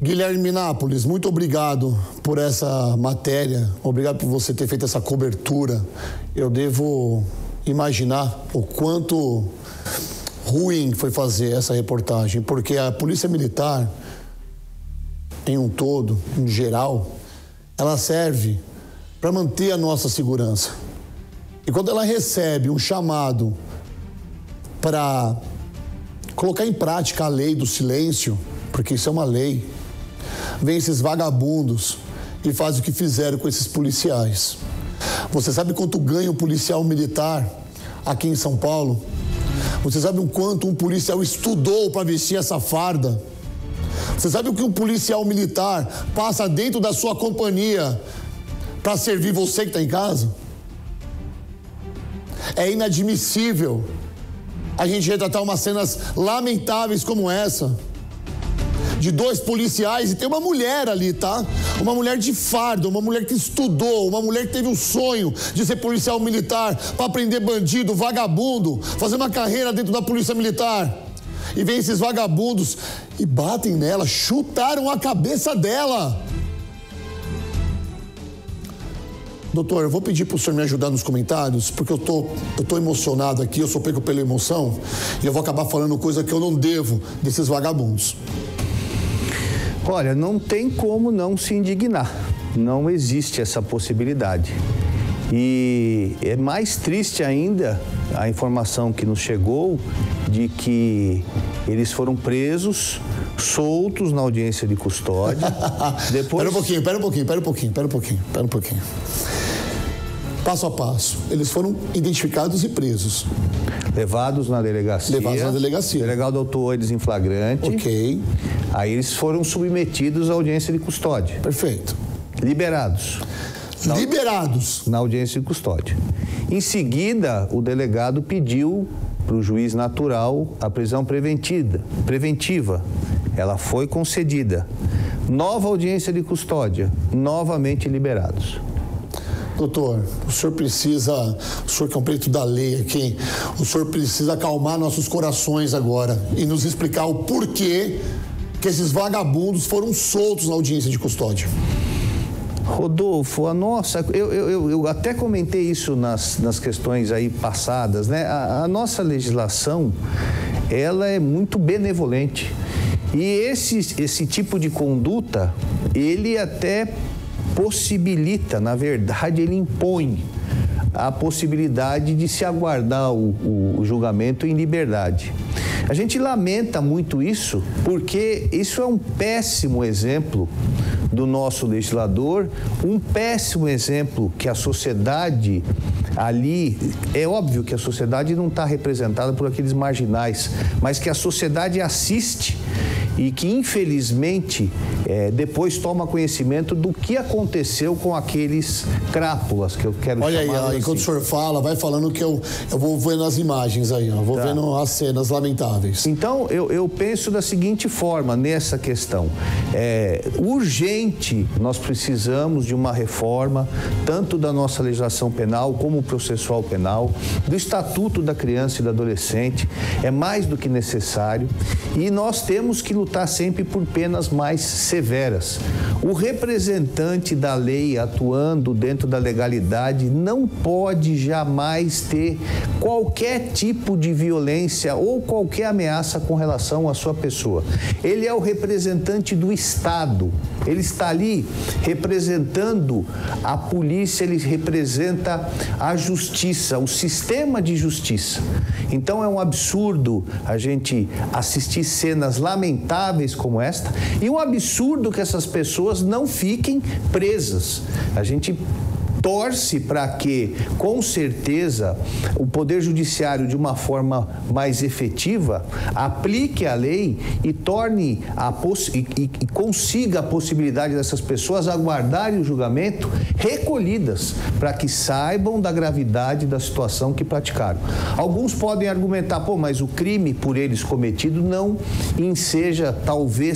Guilherme Nápoles, muito obrigado por essa matéria, obrigado por você ter feito essa cobertura. Eu devo imaginar o quanto ruim foi fazer essa reportagem, porque a Polícia Militar, em um todo, em geral, ela serve para manter a nossa segurança. E quando ela recebe um chamado para colocar em prática a lei do silêncio, porque isso é uma lei, vem esses vagabundos e faz o que fizeram com esses policiais. Você sabe quanto ganha um policial militar aqui em São Paulo? Você sabe o quanto um policial estudou para vestir essa farda? Você sabe o que um policial militar passa dentro da sua companhia para servir você que está em casa? É inadmissível a gente retratar umas cenas lamentáveis como essa, de 2 policiais, e tem uma mulher ali, tá? Uma mulher de fardo, uma mulher que estudou, uma mulher que teve um sonho de ser policial militar para prender bandido, vagabundo, fazer uma carreira dentro da Polícia Militar. E vem esses vagabundos e batem nela, chutaram a cabeça dela. Doutor, eu vou pedir para o senhor me ajudar nos comentários, porque eu tô emocionado aqui, eu sou pego pela emoção e eu vou acabar falando coisa que eu não devo desses vagabundos. Olha, não tem como não se indignar, não existe essa possibilidade. E é mais triste ainda a informação que nos chegou de que eles foram presos, soltos na audiência de custódia. Depois... Pera um pouquinho. Passo a passo, eles foram identificados e presos. Levados na delegacia. O delegado autuou eles em flagrante. Ok. Aí eles foram submetidos à audiência de custódia. Perfeito. Liberados. Liberados. Na audiência de custódia. Em seguida, o delegado pediu para o juiz natural a prisão preventiva. Ela foi concedida. Nova audiência de custódia. Novamente liberados. Doutor, o senhor precisa, o senhor que é um preto da lei aqui, o senhor precisa acalmar nossos corações agora e nos explicar o porquê que esses vagabundos foram soltos na audiência de custódia. Rodolfo, a nossa, eu até comentei isso nas questões aí passadas, né? A nossa legislação, ela é muito benevolente e esse tipo de conduta, ele até possibilita, na verdade, ele impõe a possibilidade de se aguardar o julgamento em liberdade. A gente lamenta muito isso, porque isso é um péssimo exemplo do nosso legislador, um péssimo exemplo que a sociedade ali, é óbvio que a sociedade não está representada por aqueles marginais, mas que a sociedade assiste e que, infelizmente, depois toma conhecimento do que aconteceu com aqueles crápulas, que eu quero olha chamar aí, assim. Enquanto o senhor fala, vai falando que eu vou vendo as imagens aí, ó, vou tá. Vendo as cenas lamentáveis. Então, eu penso da seguinte forma nessa questão. Urgente, nós precisamos de uma reforma, tanto da nossa legislação penal como processual penal, do Estatuto da Criança e do Adolescente, é mais do que necessário, e nós temos que lutar sempre por penas mais severas. O representante da lei atuando dentro da legalidade não pode jamais ter qualquer tipo de violência ou qualquer ameaça com relação à sua pessoa. Ele é o representante do Estado. Ele está ali representando a polícia, ele representa a justiça, o sistema de justiça. Então é um absurdo a gente assistir cenas lamentáveis como esta e um absurdo que essas pessoas não fiquem presas. A gente torce para que, com certeza, o Poder Judiciário, de uma forma mais efetiva, aplique a lei e torne e consiga a possibilidade dessas pessoas aguardarem o julgamento recolhidas, para que saibam da gravidade da situação que praticaram. Alguns podem argumentar, pô, mas o crime por eles cometido não enseja, talvez,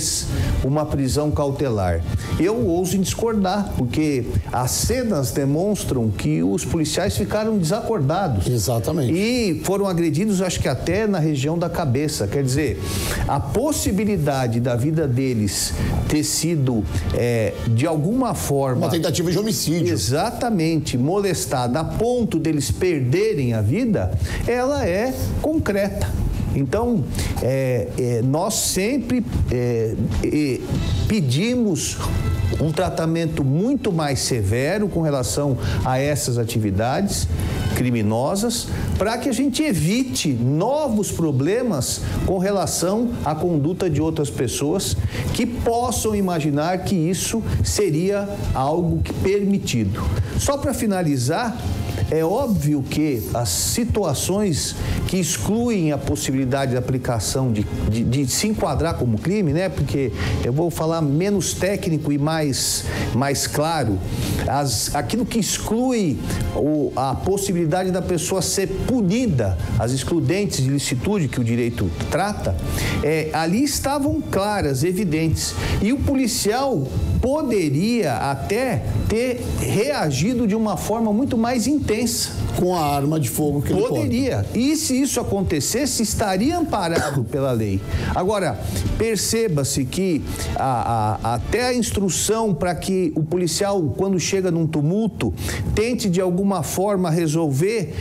uma prisão cautelar. Eu ouso discordar, porque as cenas demonstram que os policiais ficaram desacordados. Exatamente. E foram agredidos, acho que até na região da cabeça. Quer dizer, a possibilidade da vida deles ter sido, de alguma forma... uma tentativa de homicídio. Exatamente, molestada a ponto deles perderem a vida, ela é concreta. Então, nós sempre pedimos um tratamento muito mais severo com relação a essas atividades criminosas, para que a gente evite novos problemas com relação à conduta de outras pessoas que possam imaginar que isso seria algo permitido. Só para finalizar, é óbvio que as situações que excluem a possibilidade de aplicação de se enquadrar como crime, né? Porque eu vou falar menos técnico e mais claro, aquilo que exclui a possibilidade da pessoa ser punida, as excludentes de licitude que o direito trata, ali estavam claras, evidentes, e o policial poderia até ter reagido de uma forma muito mais intensa. Com a arma de fogo que ele poderia. E se isso acontecesse, estaria amparado pela lei. Agora, perceba-se que até a instrução para que o policial, quando chega num tumulto, tente de alguma forma resolver,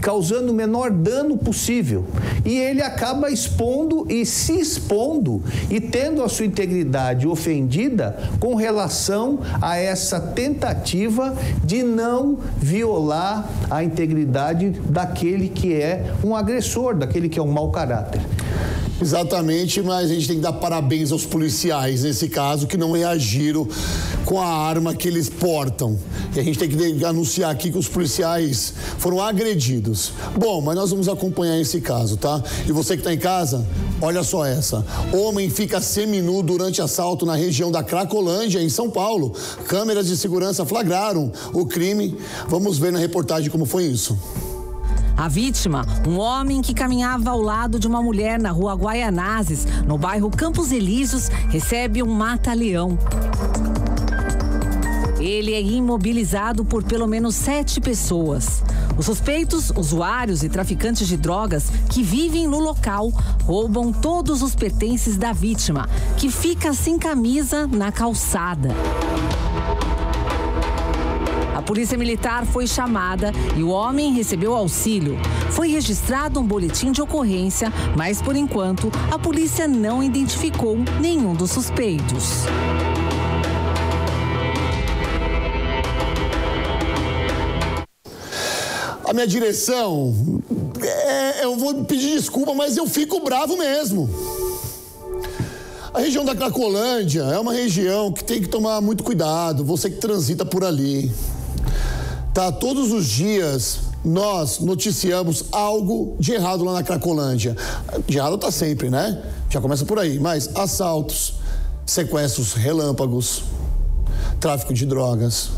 causando o menor dano possível. E ele acaba expondo e se expondo e tendo a sua integridade ofendida com relação a essa tentativa de não violar a integridade daquele que é um agressor, daquele que é um mau caráter. Exatamente, mas a gente tem que dar parabéns aos policiais, nesse caso, que não reagiram com a arma que eles portam. E a gente tem que anunciar aqui que os policiais foram agredidos. Bom, mas nós vamos acompanhar esse caso, tá? E você que está em casa, olha só essa. Homem fica seminu durante assalto na região da Cracolândia, em São Paulo. Câmeras de segurança flagraram o crime. Vamos ver na reportagem como foi isso. A vítima, um homem que caminhava ao lado de uma mulher na rua Guaianazes, no bairro Campos Elíseos, recebe um mata-leão. Ele é imobilizado por pelo menos 7 pessoas. Os suspeitos, usuários e traficantes de drogas que vivem no local, roubam todos os pertences da vítima, que fica sem camisa na calçada. A Polícia Militar foi chamada e o homem recebeu auxílio. Foi registrado um boletim de ocorrência, mas por enquanto a polícia não identificou nenhum dos suspeitos. A minha direção, eu vou pedir desculpa, mas eu fico bravo mesmo. A região da Cracolândia é uma região que tem que tomar muito cuidado, você que transita por ali. Tá, todos os dias nós noticiamos algo de errado lá na Cracolândia. De errado tá sempre, né? Já começa por aí, mas assaltos, sequestros relâmpagos, tráfico de drogas.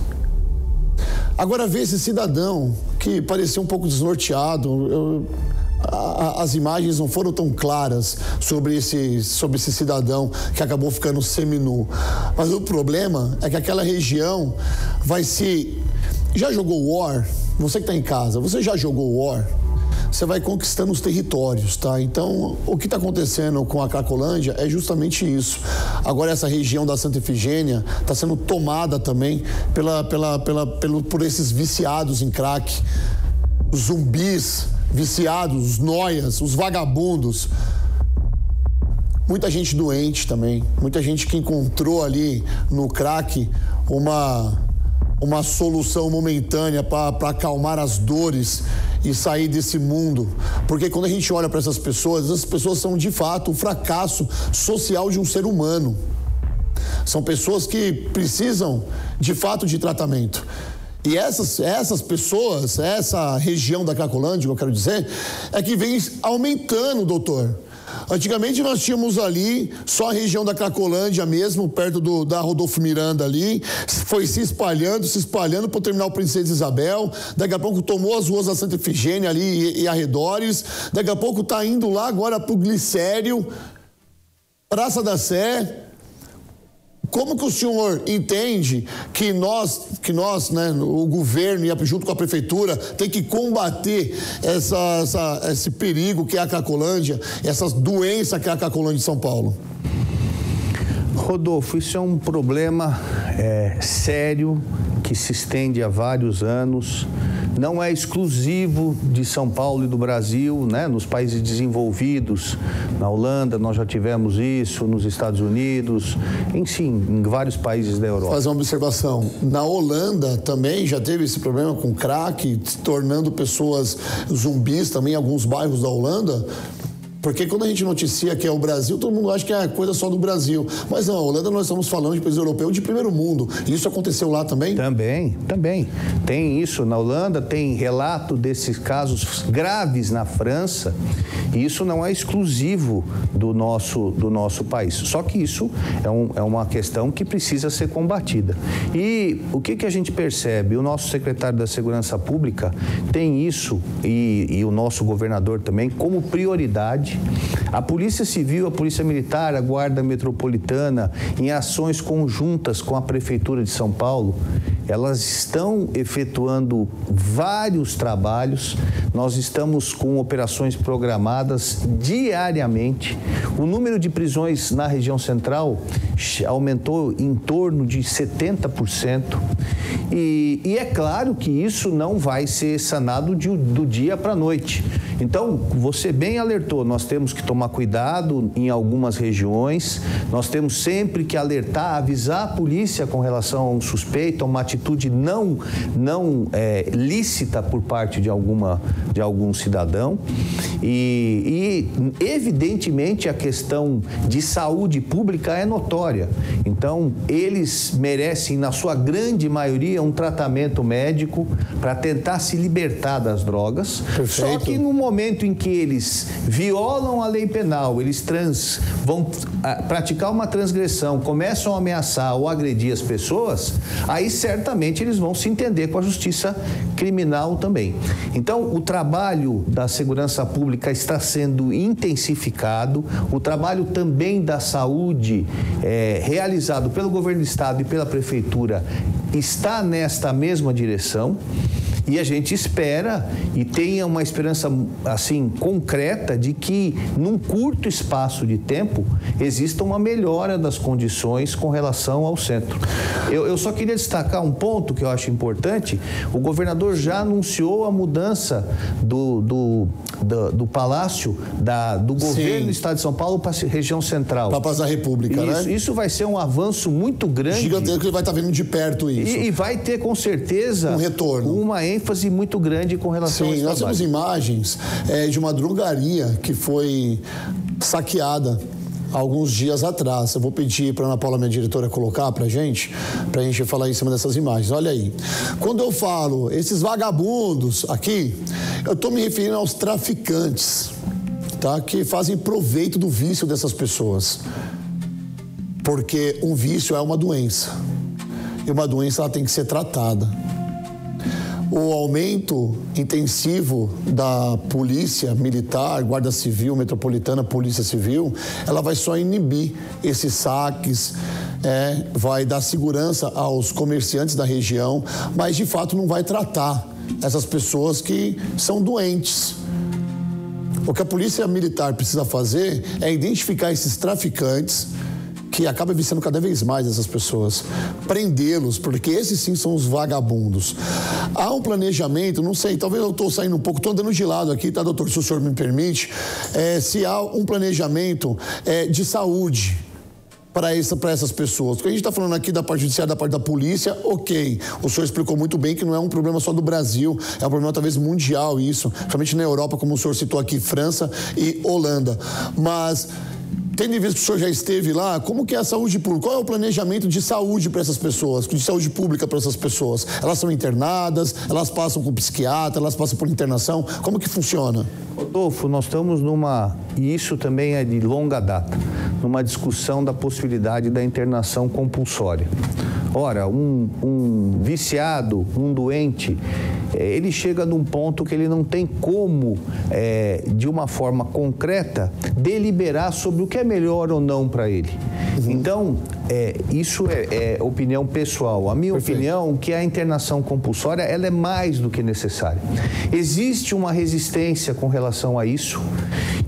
Agora vê esse cidadão que parecia um pouco desnorteado, as imagens não foram tão claras sobre esse cidadão que acabou ficando seminu. Mas o problema é que aquela região vai se... Já jogou War? Você que está em casa, você já jogou War? Você vai conquistando os territórios, tá? Então, o que está acontecendo com a Cracolândia é justamente isso. Agora, essa região da Santa Efigênia está sendo tomada também por esses viciados em crack. Os zumbis viciados, os noias, os vagabundos. Muita gente doente também. Muita gente que encontrou ali no crack uma solução momentânea para acalmar as dores e sair desse mundo. Porque quando a gente olha para essas pessoas são de fato um fracasso social de um ser humano. São pessoas que precisam de fato de tratamento. E essas pessoas, essa região da Cracolândia, que eu quero dizer, é que vem aumentando, doutor. Antigamente nós tínhamos ali só a região da Cracolândia mesmo, perto da Rodolfo Miranda ali, foi se espalhando para o terminal Princesa Isabel, daqui a pouco tomou as ruas da Santa Efigênia ali e arredores, daqui a pouco está indo lá agora para o Glicério, Praça da Sé. Como que o senhor entende que nós, né, o governo e junto com a prefeitura, tem que combater esse perigo que é a Cracolândia, essas doenças que é a Cracolândia de São Paulo? Rodolfo, isso é um problema sério que se estende há vários anos. Não é exclusivo de São Paulo e do Brasil, né? Nos países desenvolvidos, na Holanda nós já tivemos isso, nos Estados Unidos, enfim, em vários países da Europa. Vou fazer uma observação, na Holanda também já teve esse problema com crack, tornando pessoas zumbis também em alguns bairros da Holanda. Porque quando a gente noticia que é o Brasil, todo mundo acha que é coisa só do Brasil. Mas não, a Holanda nós estamos falando de país europeu de primeiro mundo. E isso aconteceu lá também? Também. Tem isso na Holanda, tem relato desses casos graves na França. E isso não é exclusivo do nosso país. Só que isso é uma questão que precisa ser combatida. E o que a gente percebe? O nosso secretário da Segurança Pública tem isso, e o nosso governador também, como prioridade. A Polícia Civil, a Polícia Militar, a Guarda Metropolitana, em ações conjuntas com a Prefeitura de São Paulo, elas estão efetuando vários trabalhos. Nós estamos com operações programadas diariamente. O número de prisões na região central aumentou em torno de 70%. E é claro que isso não vai ser sanado do dia para a noite. Então, você bem alertou, nós temos que tomar cuidado em algumas regiões, nós temos sempre que alertar, avisar a polícia com relação a um suspeito, a uma atitude não lícita por parte de algum cidadão. E evidentemente, a questão de saúde pública é notória. Então, eles merecem, na sua grande maioria, um tratamento médico para tentar se libertar das drogas. Perfeito. Só que no momento em que eles violam a lei penal, eles vão praticar uma transgressão, começam a ameaçar ou agredir as pessoas, aí certamente eles vão se entender com a justiça criminal também. Então, o trabalho da segurança pública está sendo intensificado, o trabalho também da saúde realizado pelo governo do estado e pela prefeitura está nesta mesma direção. E a gente espera e tenha uma esperança, assim, concreta de que, num curto espaço de tempo, exista uma melhora das condições com relação ao centro. Eu só queria destacar um ponto que eu acho importante. O governador já anunciou a mudança do palácio do governo do estado de São Paulo para a região central. Para a Praça da República, isso, né? Isso vai ser um avanço muito grande. Gigantesco, ele vai estar vendo de perto isso. E vai ter, com certeza, um retorno. Uma ênfase muito grande com relação a isso. Sim, nós temos imagens de uma drogaria que foi saqueada alguns dias atrás. Eu vou pedir para a Ana Paula, minha diretora, colocar para a gente falar em cima dessas imagens. Olha aí. Quando eu falo esses vagabundos aqui, eu estou me referindo aos traficantes, tá? Que fazem proveito do vício dessas pessoas. Porque um vício é uma doença. E uma doença ela tem que ser tratada. O aumento intensivo da polícia militar, guarda civil, metropolitana, polícia civil, ela vai só inibir esses saques, vai dar segurança aos comerciantes da região, mas de fato não vai tratar essas pessoas que são doentes. O que a polícia militar precisa fazer é identificar esses traficantes, que acaba viciando cada vez mais essas pessoas, prendê-los, porque esses sim são os vagabundos. Há um planejamento, não sei, talvez eu estou saindo um pouco, estou andando de lado aqui, tá, doutor, se o senhor me permite, se há um planejamento de saúde para essas pessoas. Porque a gente está falando aqui da parte judiciária, da parte da polícia, ok. O senhor explicou muito bem que não é um problema só do Brasil, é um problema talvez mundial isso, principalmente na Europa, como o senhor citou aqui, França e Holanda. Mas Tendo em vista que o senhor já esteve lá, como que é a saúde pública? Qual é o planejamento de saúde para essas pessoas, de saúde pública para essas pessoas? Elas são internadas, elas passam com psiquiatra, elas passam por internação, como que funciona? Rodolfo, nós estamos numa, e isso também é de longa data, numa discussão da possibilidade da internação compulsória. Ora, um viciado, um doente, ele chega num ponto que ele não tem como, de uma forma concreta, deliberar sobre o que é melhor ou não para ele. Então, isso é opinião pessoal. A minha opinião é que a internação compulsória ela é mais do que necessária. Existe uma resistência com relação a isso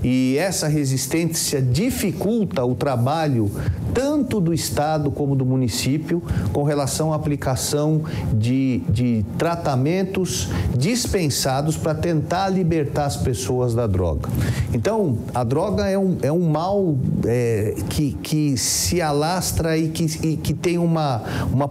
e essa resistência dificulta o trabalho tanto do Estado como do município com relação à aplicação de tratamentos dispensados para tentar libertar as pessoas da droga. Então, a droga é um mal que se alastra e que tem uma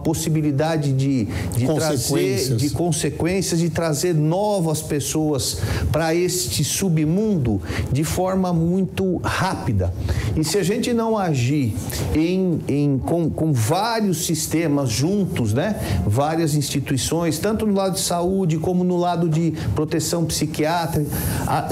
possibilidade de trazer de consequências, de trazer novas pessoas para este submundo de forma muito rápida. E se a gente não agir com vários sistemas juntos, né? Várias instituições, tanto no lado de saúde como no lado de proteção psiquiátrica,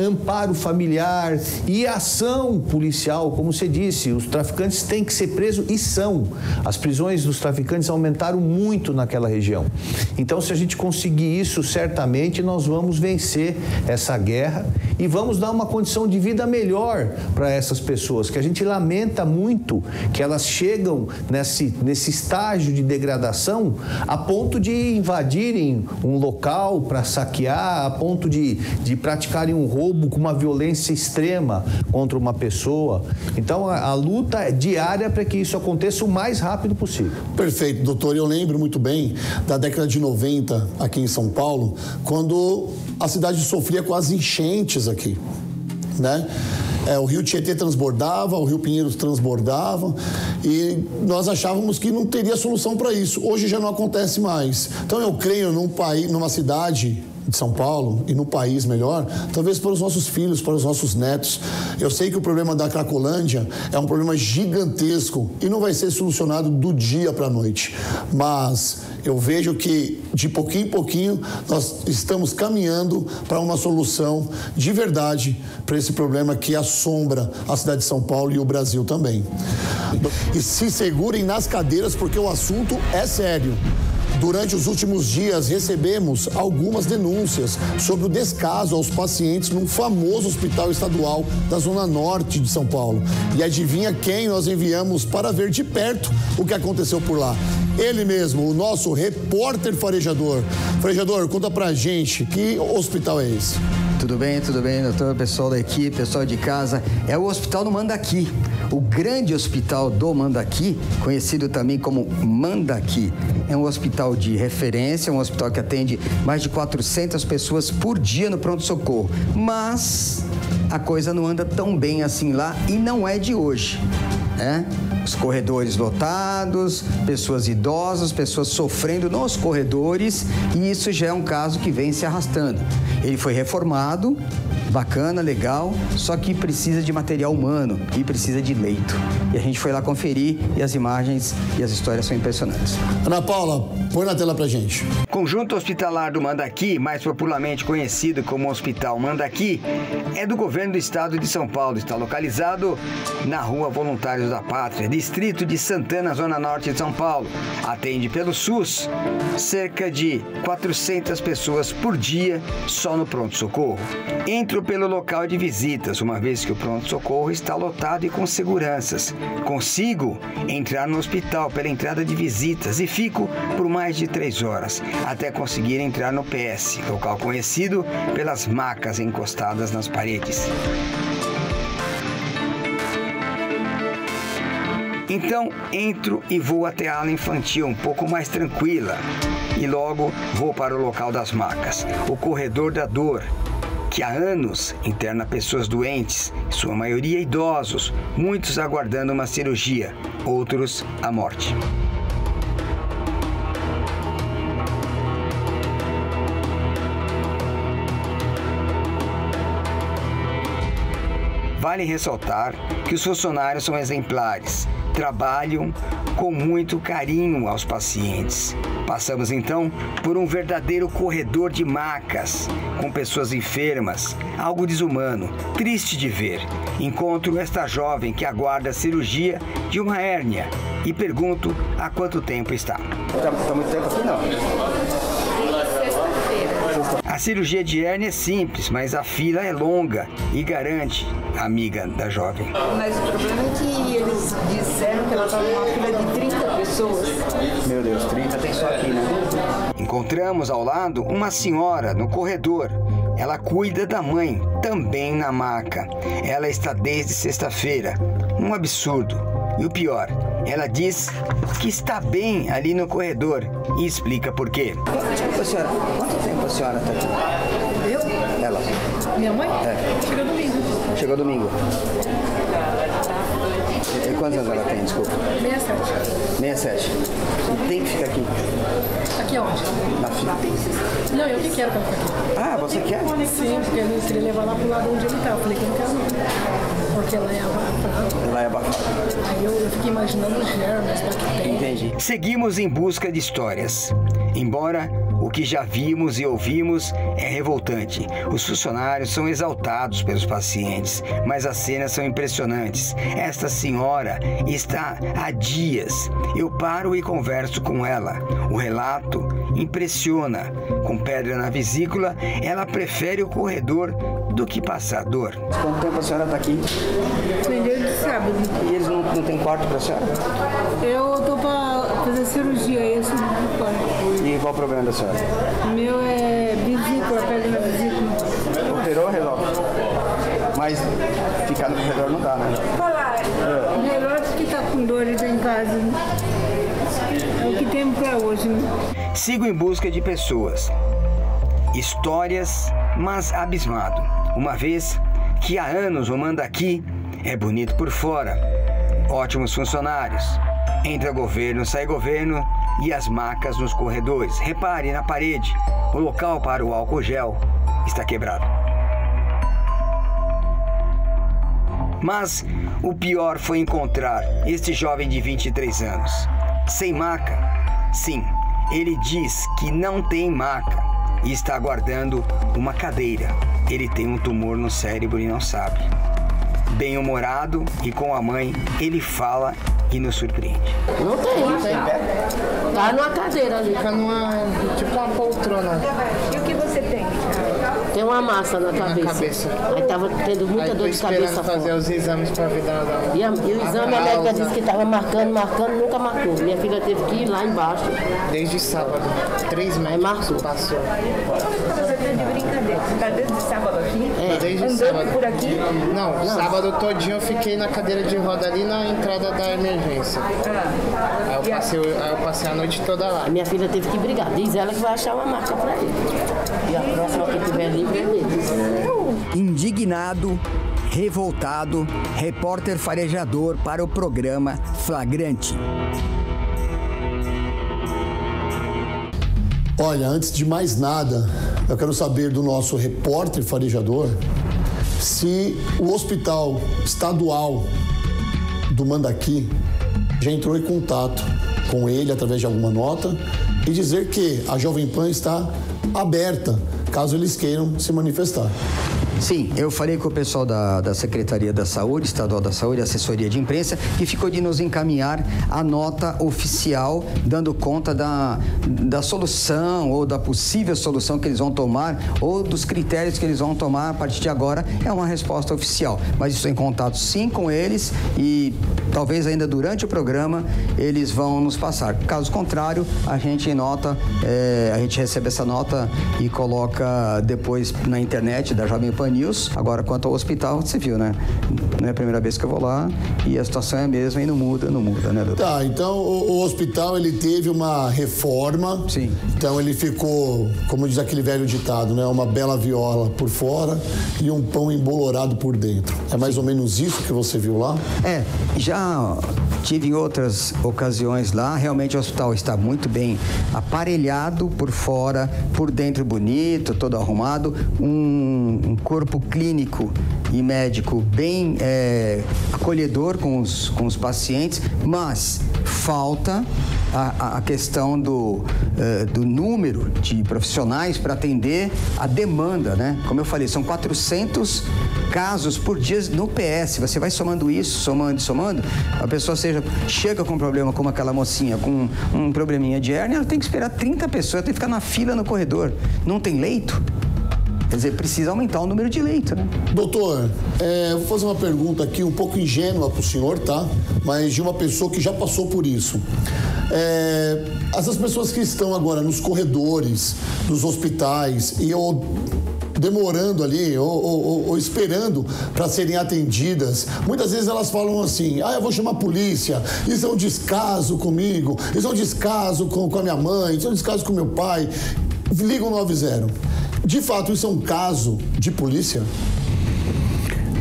amparo familiar e ação policial, como você disse, os traficantes têm que ser presos e são. As prisões dos traficantes aumentaram muito naquela região. Então, se a gente conseguir isso, certamente nós vamos vencer essa guerra e vamos dar uma condição de vida melhor para essas pessoas, que a gente lamenta muito que elas chegam nesse estágio de degradação a ponto de invadirem um local para saquear, a ponto de praticarem um roubo com uma violência extrema contra uma pessoa. Então, a luta é diária para que isso aconteça o mais rápido possível. Perfeito, doutor. Eu lembro muito bem da década de 90 aqui em São Paulo, quando a cidade sofria com as enchentes aqui, né? O Rio Tietê transbordava, o Rio Pinheiros transbordava e nós achávamos que não teria solução para isso. Hoje já não acontece mais. Então eu creio num país, numa cidade de São Paulo e no país melhor, talvez para os nossos filhos, para os nossos netos. Eu sei que o problema da Cracolândia é um problema gigantesco e não vai ser solucionado do dia para a noite. Mas eu vejo que de pouquinho em pouquinho nós estamos caminhando para uma solução de verdade para esse problema que assombra a cidade de São Paulo e o Brasil também. E se segurem nas cadeiras porque o assunto é sério. Durante os últimos dias, recebemos algumas denúncias sobre o descaso aos pacientes num famoso hospital estadual da Zona Norte de São Paulo. E adivinha quem nós enviamos para ver de perto o que aconteceu por lá? Ele mesmo, o nosso repórter farejador. Farejador, conta pra gente, que hospital é esse? Tudo bem, doutor, pessoal da equipe, pessoal de casa. É o hospital do Mandaqui, o grande hospital do Mandaqui, conhecido também como Mandaqui. É um hospital de referência, um hospital que atende mais de 400 pessoas por dia no pronto-socorro. Mas a coisa não anda tão bem assim lá e não é de hoje, né? Os corredores lotados, pessoas idosas, pessoas sofrendo nos corredores, e isso já é um caso que vem se arrastando. Ele foi reformado, bacana, legal, só que precisa de material humano e precisa de leito. E a gente foi lá conferir e as imagens e as histórias são impressionantes. Ana Paula, põe na tela pra gente. Conjunto Hospitalar do Mandaqui, mais popularmente conhecido como Hospital Mandaqui, é do governo do estado de São Paulo. Está localizado na Rua Voluntários da Pátria, distrito de Santana, zona norte de São Paulo. Atende pelo SUS cerca de 400 pessoas por dia só no pronto-socorro. Entro pelo local de visitas, uma vez que o pronto-socorro está lotado e com seguranças. Consigo entrar no hospital pela entrada de visitas e fico por mais de 3 horas, até conseguir entrar no PS, local conhecido pelas macas encostadas nas paredes. Então, entro e vou até a ala infantil, um pouco mais tranquila. E logo vou para o local das macas, o corredor da dor, que há anos interna pessoas doentes, sua maioria idosos, muitos aguardando uma cirurgia, outros a morte. Vale ressaltar que os funcionários são exemplares, trabalham com muito carinho aos pacientes. Passamos então por um verdadeiro corredor de macas, com pessoas enfermas, algo desumano, triste de ver. Encontro esta jovem que aguarda a cirurgia de uma hérnia e pergunto há quanto tempo está. Está muito tempo assim, não. A cirurgia de hérnia é simples, mas a fila é longa e garante a amiga da jovem. Mas o problema é que eles disseram que ela estava numa fila de 30 pessoas. Meu Deus, 30 tem só aqui, né? Encontramos ao lado uma senhora no corredor. Ela cuida da mãe, também na maca. Ela está desde sexta-feira. Um absurdo. E o pior, ela diz que está bem ali no corredor e explica por quê. Senhora, quanto tempo a senhora está aqui? Eu? Ela. Minha mãe? É. Chegou domingo. Chegou domingo. E quantos anos ela tem, desculpa? 67. 67. E tem que ficar aqui? Aqui onde? Na fila. Não, eu que quero ficar aqui. Ah, você quer? Sim, porque eu não queria levar lá pro lado onde ele tá. Eu falei que não quero não. Porque ela é abafada. Ela é abafada. Aí eu fiquei imaginando os germes que tem. Entendi. Seguimos em busca de histórias. Embora o que já vimos e ouvimos é revoltante. Os funcionários são exaltados pelos pacientes, mas as cenas são impressionantes. Esta senhora está há dias. Eu paro e converso com ela. O relato impressiona. Com pedra na vesícula, ela prefere o corredor do que passar dor. Quanto tempo a senhora está aqui? Desde sábado. E eles não têm quarto para a senhora? Eu estou para fazer cirurgia, isso não pode. E qual o problema da senhora? O meu é vesícula, pedra na vesícula. Operou, resolve? Mas ficar no corredor não dá, né? Falar, melhor que está com dores em casa. É o que temos para hoje, né? Sigo em busca de pessoas, histórias, mas abismado. Uma vez que há anos o Mandaqui é bonito por fora, ótimos funcionários. Entra governo, sai governo e as macas nos corredores. Repare na parede, o local para o álcool gel está quebrado. Mas o pior foi encontrar este jovem de 23 anos, sem maca. Sim, ele diz que não tem maca e está aguardando uma cadeira. Ele tem um tumor no cérebro e não sabe. Bem-humorado e com a mãe, ele fala e nos surpreende. Não tem, não tem. Tá numa cadeira ali. Fica numa, tipo uma poltrona. E o que você tem? Tem uma massa na cabeça. Aí tava tendo muita dor de cabeça. Fazer os exames pra ver da... E o exame, a médica disse que tava marcando, nunca marcou. Minha filha teve que ir lá embaixo. Desde sábado, 3 meses. Aí marcou. Passou. Você tá desde sábado aqui? É. Desde sábado. Por aqui? Não, sábado todinho eu fiquei na cadeira de roda ali na entrada da emergência. Aí eu passei a noite toda lá. A minha filha teve que brigar. Diz ela que vai achar uma marca pra ele. E a próxima que tiver livre é ele. Indignado, revoltado, repórter farejador para o programa Flagrante. Olha, antes de mais nada, eu quero saber do nosso repórter farejador se o hospital estadual do Mandaqui já entrou em contato com ele através de alguma nota e dizer que a Jovem Pan está aberta, caso eles queiram se manifestar. Sim, eu falei com o pessoal da Secretaria da Saúde, Estadual da Saúde, assessoria de imprensa, que ficou de nos encaminhar a nota oficial, dando conta da solução ou da possível solução que eles vão tomar ou dos critérios que eles vão tomar a partir de agora. É uma resposta oficial, mas estou em contato sim com eles e talvez ainda durante o programa eles vão nos passar. Caso contrário, a gente recebe essa nota e coloca depois na internet da Jovem Pan News. Agora, quanto ao hospital, você viu, né? Não é a primeira vez que eu vou lá e a situação é a mesma e não muda, né, doutor? Tá, então o hospital, ele teve uma reforma. Sim. Então ele ficou, como diz aquele velho ditado, né? Uma bela viola por fora e um pão embolorado por dentro. É mais ou menos isso que você viu lá? É, já Tive em outras ocasiões lá, realmente o hospital está muito bem aparelhado por fora, por dentro bonito, todo arrumado, um corpo clínico e médico bem acolhedor com os pacientes, mas falta a questão do número de profissionais para atender a demanda, né? Como eu falei, são 400 casos por dia no PS. Você vai somando isso, somando, a pessoa chega com um problema como aquela mocinha, com um probleminha de hérnia, ela tem que esperar 30 pessoas, tem que ficar na fila no corredor. Não tem leito? Quer dizer, precisa aumentar o número de leitos, né? Doutor, vou fazer uma pergunta aqui um pouco ingênua para o senhor, tá? Mas de uma pessoa que já passou por isso. Essas pessoas que estão agora nos corredores, nos hospitais, e eu demorando ali ou esperando para serem atendidas, muitas vezes elas falam assim: ah, eu vou chamar a polícia, isso é um descaso comigo, isso é um descaso com a minha mãe, isso é um descaso com meu pai. Liga o 90. De fato, isso é um caso de polícia?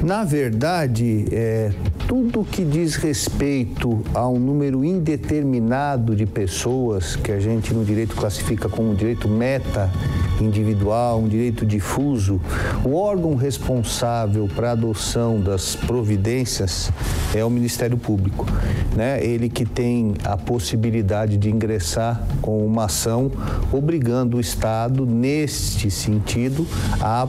Na verdade, tudo que diz respeito a um número indeterminado de pessoas, que a gente no direito classifica como um direito meta individual, um direito difuso, o órgão responsável para a adoção das providências é o Ministério Público, né? Ele que tem a possibilidade de ingressar com uma ação obrigando o Estado, neste sentido, a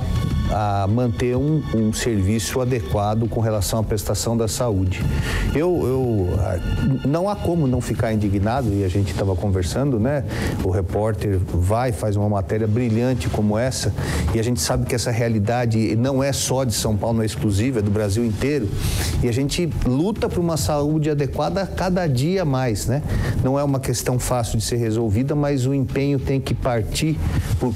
manter um serviço adequado com relação à prestação da saúde. Não há como não ficar indignado, e a gente estava conversando, né? O repórter faz uma matéria brilhante como essa, e a gente sabe que essa realidade não é só de São Paulo, não é exclusiva, é do Brasil inteiro, e a gente luta por uma saúde adequada cada dia mais, né? Não é uma questão fácil de ser resolvida, mas o empenho tem que partir por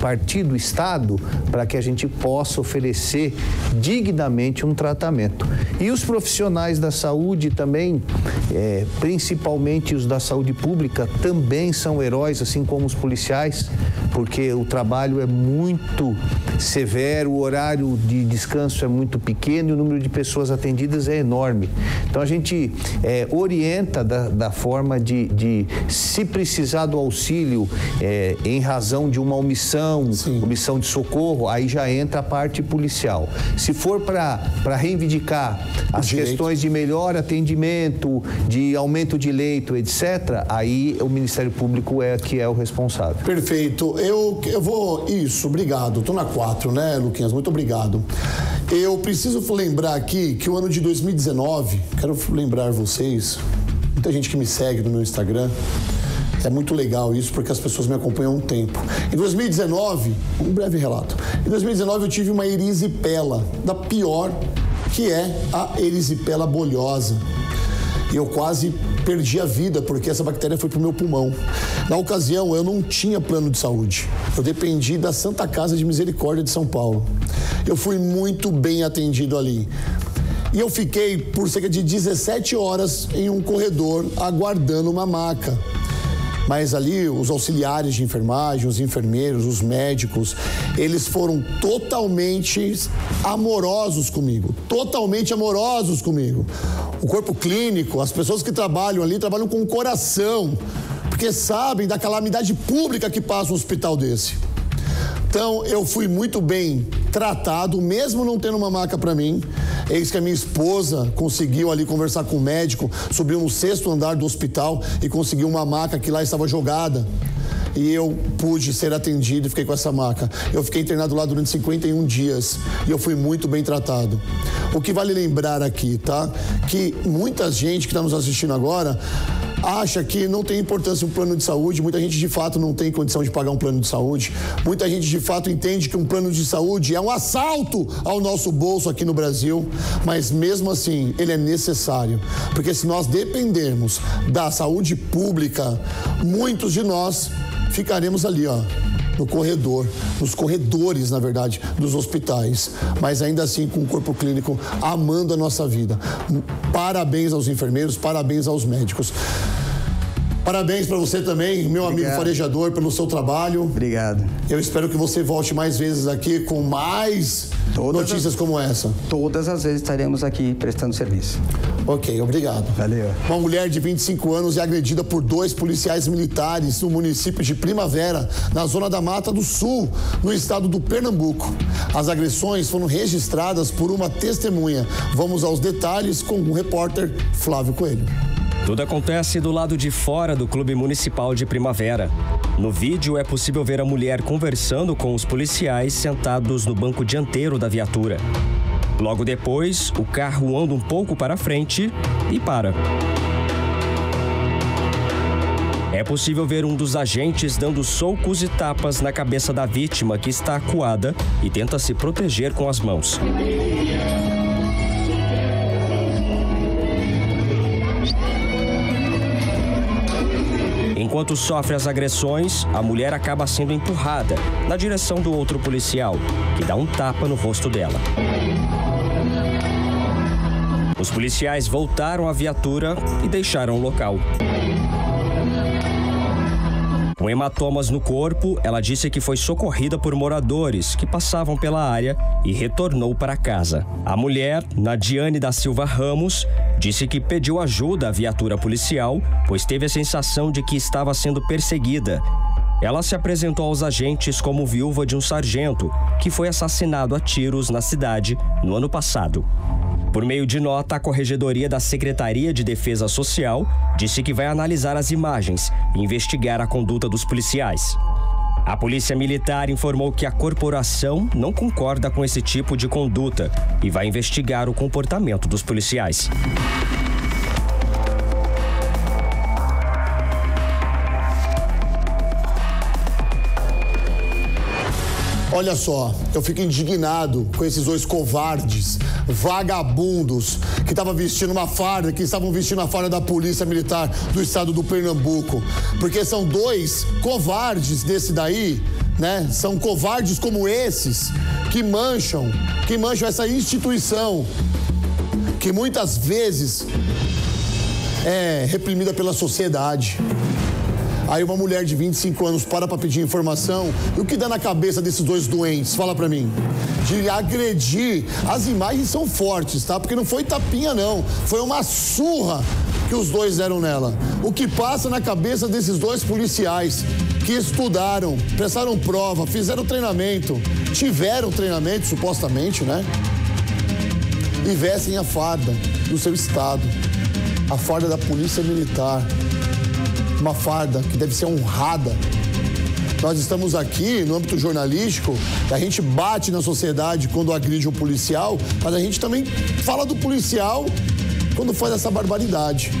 parte do Estado para que a gente possa oferecer dignamente um tratamento. E os profissionais da saúde também, principalmente os da saúde pública, também são heróis, assim como os policiais, porque o trabalho é muito severo, o horário de descanso é muito pequeno e o número de pessoas atendidas é enorme. Então a gente orienta da forma de, se precisar do auxílio em razão de uma omissão, sim, omissão de socorro, aí já entra a parte policial. Se for para reivindicar as questões de melhor atendimento, de aumento de leito, etc., aí o Ministério Público é o responsável. Perfeito. Eu vou... Isso, obrigado. Tô na 4, né, Luquinhas? Muito obrigado. Eu preciso lembrar aqui que o ano de 2019... Quero lembrar vocês... Muita gente que me segue no meu Instagram... É muito legal isso, porque as pessoas me acompanham há um tempo. Em 2019, um breve relato. Em 2019, eu tive uma erisipela, da pior, que é a erisipela bolhosa. E eu quase perdi a vida, porque essa bactéria foi pro meu pulmão. Na ocasião, eu não tinha plano de saúde. Eu dependi da Santa Casa de Misericórdia de São Paulo. Eu fui muito bem atendido ali. E eu fiquei por cerca de 17 horas em um corredor, aguardando uma maca. Mas ali os auxiliares de enfermagem, os enfermeiros, os médicos, eles foram totalmente amorosos comigo. Totalmente amorosos comigo. O corpo clínico, as pessoas que trabalham ali, trabalham com o coração, porque sabem da calamidade pública que passa um hospital desse. Então, eu fui muito bem tratado, mesmo não tendo uma maca para mim. Eis que a minha esposa conseguiu ali conversar com o médico, subiu no 6º andar do hospital e conseguiu uma maca que lá estava jogada. E eu pude ser atendido e fiquei com essa maca. Eu fiquei internado lá durante 51 dias e eu fui muito bem tratado. O que vale lembrar aqui, tá? Que muita gente que está nos assistindo agora acha que não tem importância um plano de saúde, muita gente de fato não tem condição de pagar um plano de saúde, muita gente de fato entende que um plano de saúde é um assalto ao nosso bolso aqui no Brasil, mas mesmo assim ele é necessário, porque se nós dependermos da saúde pública, muitos de nós ficaremos ali, ó, no corredor, nos corredores, na verdade, dos hospitais, mas ainda assim com o corpo clínico amando a nossa vida. Parabéns aos enfermeiros, parabéns aos médicos. Parabéns para você também, meu amigo farejador, pelo seu trabalho. Obrigado. Eu espero que você volte mais vezes aqui com mais notícias como essa. Todas as vezes estaremos aqui prestando serviço. Ok, obrigado. Valeu. Uma mulher de 25 anos é agredida por 2 policiais militares no município de Primavera, na zona da Mata do Sul, no estado do Pernambuco. As agressões foram registradas por uma testemunha. Vamos aos detalhes com o repórter Flávio Coelho. Tudo acontece do lado de fora do Clube Municipal de Primavera. No vídeo é possível ver a mulher conversando com os policiais sentados no banco dianteiro da viatura. Logo depois, o carro anda um pouco para frente e para. É possível ver um dos agentes dando socos e tapas na cabeça da vítima, que está acuada e tenta se proteger com as mãos. Enquanto sofre as agressões, a mulher acaba sendo empurrada na direção do outro policial, que dá um tapa no rosto dela. Os policiais voltaram à viatura e deixaram o local. Com hematomas no corpo, ela disse que foi socorrida por moradores que passavam pela área e retornou para casa. A mulher, Nadiane da Silva Ramos, disse que pediu ajuda à viatura policial, pois teve a sensação de que estava sendo perseguida. Ela se apresentou aos agentes como viúva de um sargento, que foi assassinado a tiros na cidade no ano passado. Por meio de nota, a Corregedoria da Secretaria de Defesa Social disse que vai analisar as imagens e investigar a conduta dos policiais. A Polícia Militar informou que a corporação não concorda com esse tipo de conduta e vai investigar o comportamento dos policiais. Olha só, eu fico indignado com esses 2 covardes, vagabundos, que estavam vestindo uma farda, que estavam vestindo a farda da Polícia Militar do estado do Pernambuco. Porque são 2 covardes desse daí, né? São covardes como esses, que mancham essa instituição, que muitas vezes é reprimida pela sociedade. Aí uma mulher de 25 anos para pedir informação. E o que dá na cabeça desses 2 doentes? Fala pra mim. De agredir. As imagens são fortes, tá? Porque não foi tapinha, não. Foi uma surra que os 2 deram nela. O que passa na cabeça desses 2 policiais que estudaram, prestaram prova, fizeram treinamento, tiveram treinamento, supostamente, né? E vestem a farda do seu estado. A farda da Polícia Militar. Uma farda que deve ser honrada. Nós estamos aqui no âmbito jornalístico, a gente bate na sociedade quando agride um policial, mas a gente também fala do policial quando faz essa barbaridade.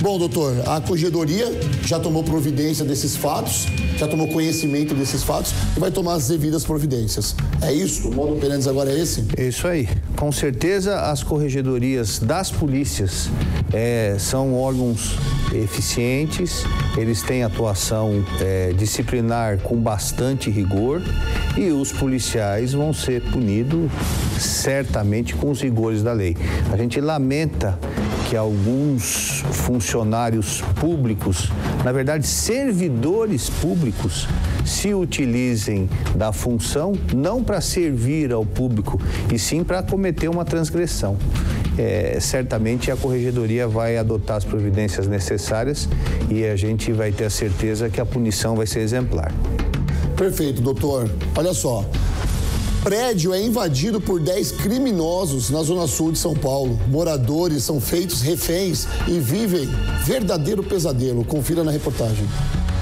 Bom, doutor, a Corregedoria já tomou providência desses fatos, já tomou conhecimento desses fatos e vai tomar as devidas providências. É isso? O modo operante agora é esse? É isso aí. Com certeza as corregedorias das polícias são órgãos eficientes, eles têm atuação disciplinar com bastante rigor e os policiais vão ser punidos certamente com os rigores da lei. A gente lamenta que alguns funcionários públicos, na verdade servidores públicos, se utilizem da função não para servir ao público, e sim para cometer uma transgressão. Certamente a Corregedoria vai adotar as providências necessárias e a gente vai ter a certeza que a punição vai ser exemplar. Perfeito, doutor. Olha só. Prédio é invadido por 10 criminosos na zona sul de São Paulo. Moradores são feitos reféns e vivem verdadeiro pesadelo. Confira na reportagem.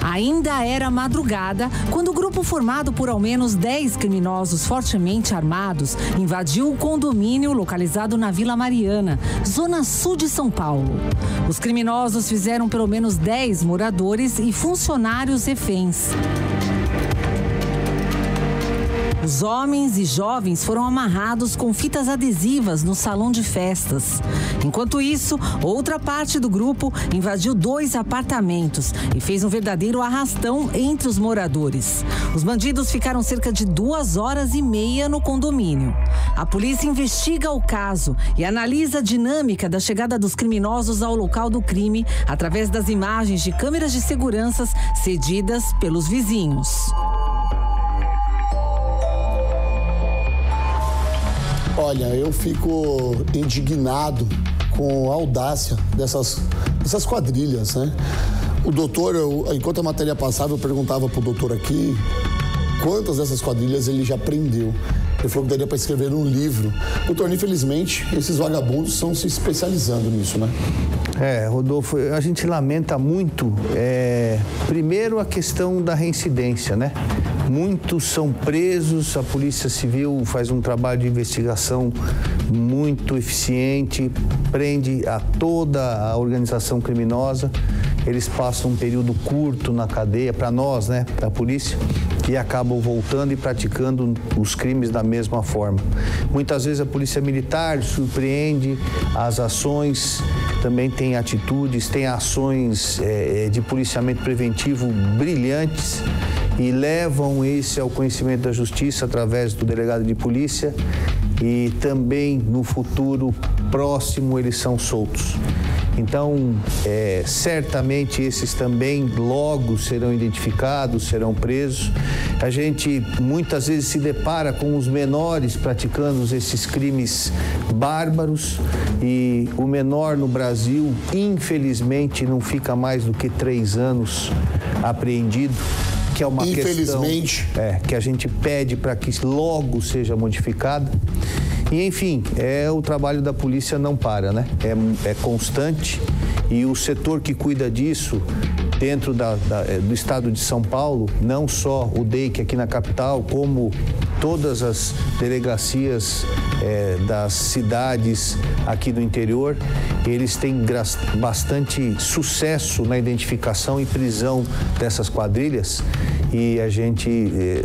Ainda era madrugada quando o grupo formado por ao menos 10 criminosos fortemente armados invadiu o condomínio localizado na Vila Mariana, zona sul de São Paulo. Os criminosos fizeram pelo menos 10 moradores e funcionários reféns. Os homens e jovens foram amarrados com fitas adesivas no salão de festas. Enquanto isso, outra parte do grupo invadiu 2 apartamentos e fez um verdadeiro arrastão entre os moradores. Os bandidos ficaram cerca de 2h30 no condomínio. A polícia investiga o caso e analisa a dinâmica da chegada dos criminosos ao local do crime através das imagens de câmeras de segurança cedidas pelos vizinhos. Olha, eu fico indignado com a audácia dessas quadrilhas, né? O doutor, enquanto a matéria passava, eu perguntava pro doutor aqui quantas dessas quadrilhas ele já prendeu. Ele falou que daria para escrever um livro. Doutor, infelizmente, esses vagabundos estão se especializando nisso, né? É, Rodolfo, a gente lamenta muito, primeiro, a questão da reincidência, né? Muitos são presos, a Polícia Civil faz um trabalho de investigação muito eficiente, prende a toda a organização criminosa, eles passam um período curto na cadeia, para nós, né, da polícia, e acabam voltando e praticando os crimes da mesma forma. Muitas vezes a Polícia Militar surpreende as ações, também tem atitudes, tem ações de policiamento preventivo brilhantes e levam esse ao conhecimento da Justiça através do delegado de polícia e também no futuro próximo eles são soltos. Então, certamente esses também logo serão identificados, serão presos. A gente muitas vezes se depara com os menores praticando esses crimes bárbaros e o menor no Brasil, infelizmente, não fica mais do que 3 anos apreendido. Que é uma questão que a gente pede para que logo seja modificada. E, enfim, o trabalho da polícia não para, né? É constante e o setor que cuida disso dentro do estado de São Paulo, não só o DEIC aqui na capital, como todas as delegacias das cidades aqui do interior, eles têm bastante sucesso na identificação e prisão dessas quadrilhas e a gente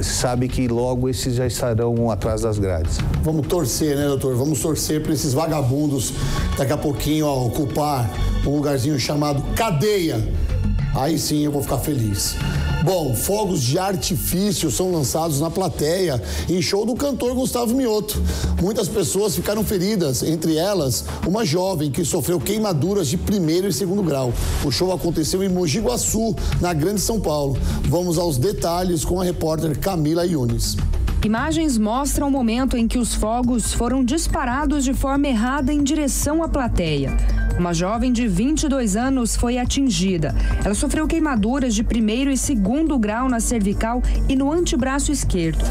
sabe que logo esses já estarão atrás das grades. Vamos torcer, né, doutor? Vamos torcer para esses vagabundos daqui a pouquinho ocupar um lugarzinho chamado cadeia. Aí sim eu vou ficar feliz. Bom, fogos de artifício são lançados na plateia em show do cantor Gustavo Mioto. Muitas pessoas ficaram feridas, entre elas uma jovem que sofreu queimaduras de 1º e 2º grau. O show aconteceu em Mogi Guaçu, na Grande São Paulo. Vamos aos detalhes com a repórter Camila Yunis. Imagens mostram o momento em que os fogos foram disparados de forma errada em direção à plateia. Uma jovem de 22 anos foi atingida. Ela sofreu queimaduras de 1º e 2º grau na cervical e no antebraço esquerdo.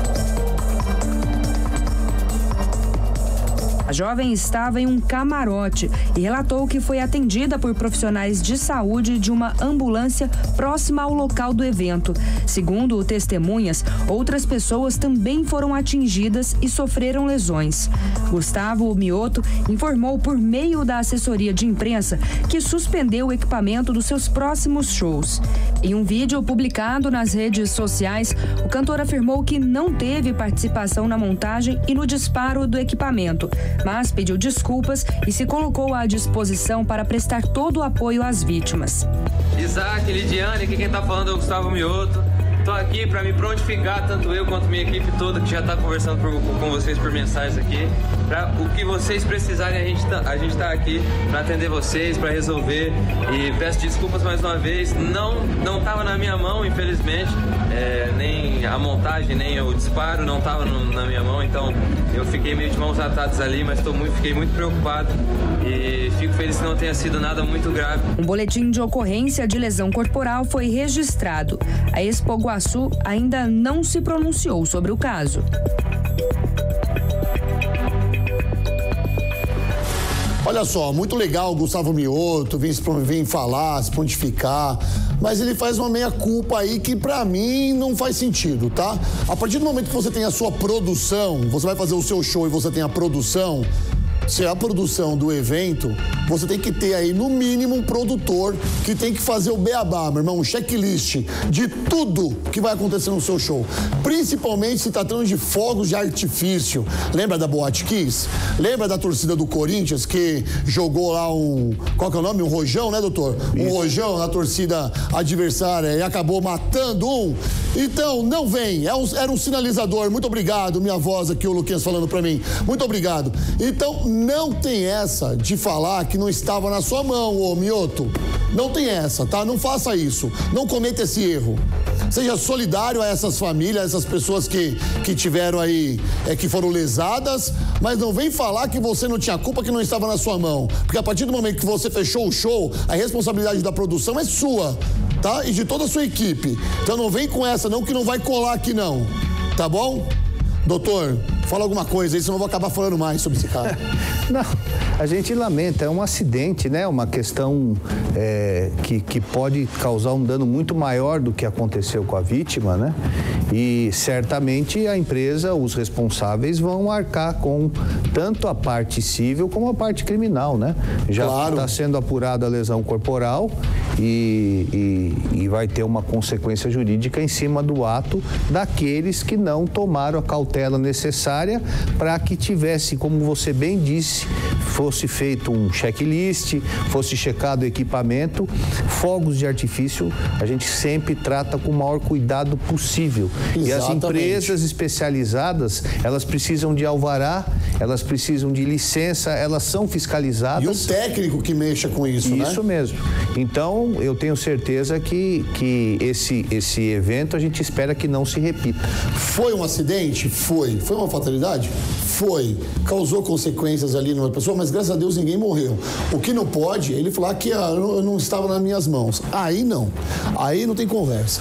A jovem estava em um camarote e relatou que foi atendida por profissionais de saúde de uma ambulância próxima ao local do evento. Segundo testemunhas, outras pessoas também foram atingidas e sofreram lesões. Gustavo Mioto informou por meio da assessoria de imprensa que suspendeu o equipamento dos seus próximos shows. Em um vídeo publicado nas redes sociais, o cantor afirmou que não teve participação na montagem e no disparo do equipamento, mas pediu desculpas e se colocou à disposição para prestar todo o apoio às vítimas. Isaac, Lidiane, aqui quem está falando é o Gustavo Mioto. Estou aqui para me prontificar, tanto eu quanto minha equipe toda, que já está conversando com vocês por mensagens aqui. Para o que vocês precisarem, a gente tá aqui para atender vocês, para resolver. E peço desculpas mais uma vez. Não estava na minha mão, infelizmente. Nem a montagem, nem o disparo não estava na minha mão. Então, eu fiquei meio de mãos atadas ali, mas fiquei muito preocupado. E fico feliz que não tenha sido nada muito grave. Um boletim de ocorrência de lesão corporal foi registrado. A Expo Guaçu ainda não se pronunciou sobre o caso. Olha só, muito legal o Gustavo Mioto vem falar, se pontificar, mas ele faz uma meia-culpa aí que pra mim não faz sentido, tá? A partir do momento que você tem a sua produção, você vai fazer o seu show e você tem a produção, Se é a produção do evento, você tem que ter aí, no mínimo, um produtor que tem que fazer o beabá, meu irmão, um checklist de tudo que vai acontecer no seu show. Principalmente se tratando de fogos de artifício. Lembra da Boate Kiss? Lembra da torcida do Corinthians que jogou lá um... Qual que é o nome? Um rojão, né, doutor? Um rojão na torcida adversária e acabou matando um. Então, não vem. Era um sinalizador. Muito obrigado, minha voz aqui, o Luquinhas falando pra mim. Muito obrigado. Então, não tem essa de falar que não estava na sua mão, ô Mioto. Não tem essa, tá? Não faça isso. Não cometa esse erro. Seja solidário a essas famílias, a essas pessoas que tiveram aí, que foram lesadas, mas não vem falar que você não tinha culpa, que não estava na sua mão. Porque a partir do momento que você fechou o show, a responsabilidade da produção é sua, tá? E de toda a sua equipe. Então não vem com essa não, que não vai colar aqui não, tá bom? Doutor, fala alguma coisa aí, senão eu vou acabar falando mais sobre esse cara. Não, a gente lamenta, é um acidente, né? Uma questão que pode causar um dano muito maior do que aconteceu com a vítima, né? E certamente a empresa, os responsáveis vão arcar com tanto a parte civil como a parte criminal, né? Já está sendo apurada a lesão corporal e vai ter uma consequência jurídica em cima do ato daqueles que não tomaram a cautela necessária para que tivesse, como você bem disse, fosse feito um checklist, fosse checado o equipamento. Fogos de artifício a gente sempre trata com o maior cuidado possível. Exatamente. E as empresas especializadas, elas precisam de alvará, elas precisam de licença, elas são fiscalizadas. E o técnico que mexa com isso, né? Isso mesmo. Então, eu tenho certeza que esse evento a gente espera que não se repita. Foi um acidente? Foi. Foi uma fatalidade? Foi. Causou consequências ali numa pessoa, mas graças a Deus ninguém morreu. O que não pode é ele falar que eu não estava nas minhas mãos. Aí não. Aí não tem conversa.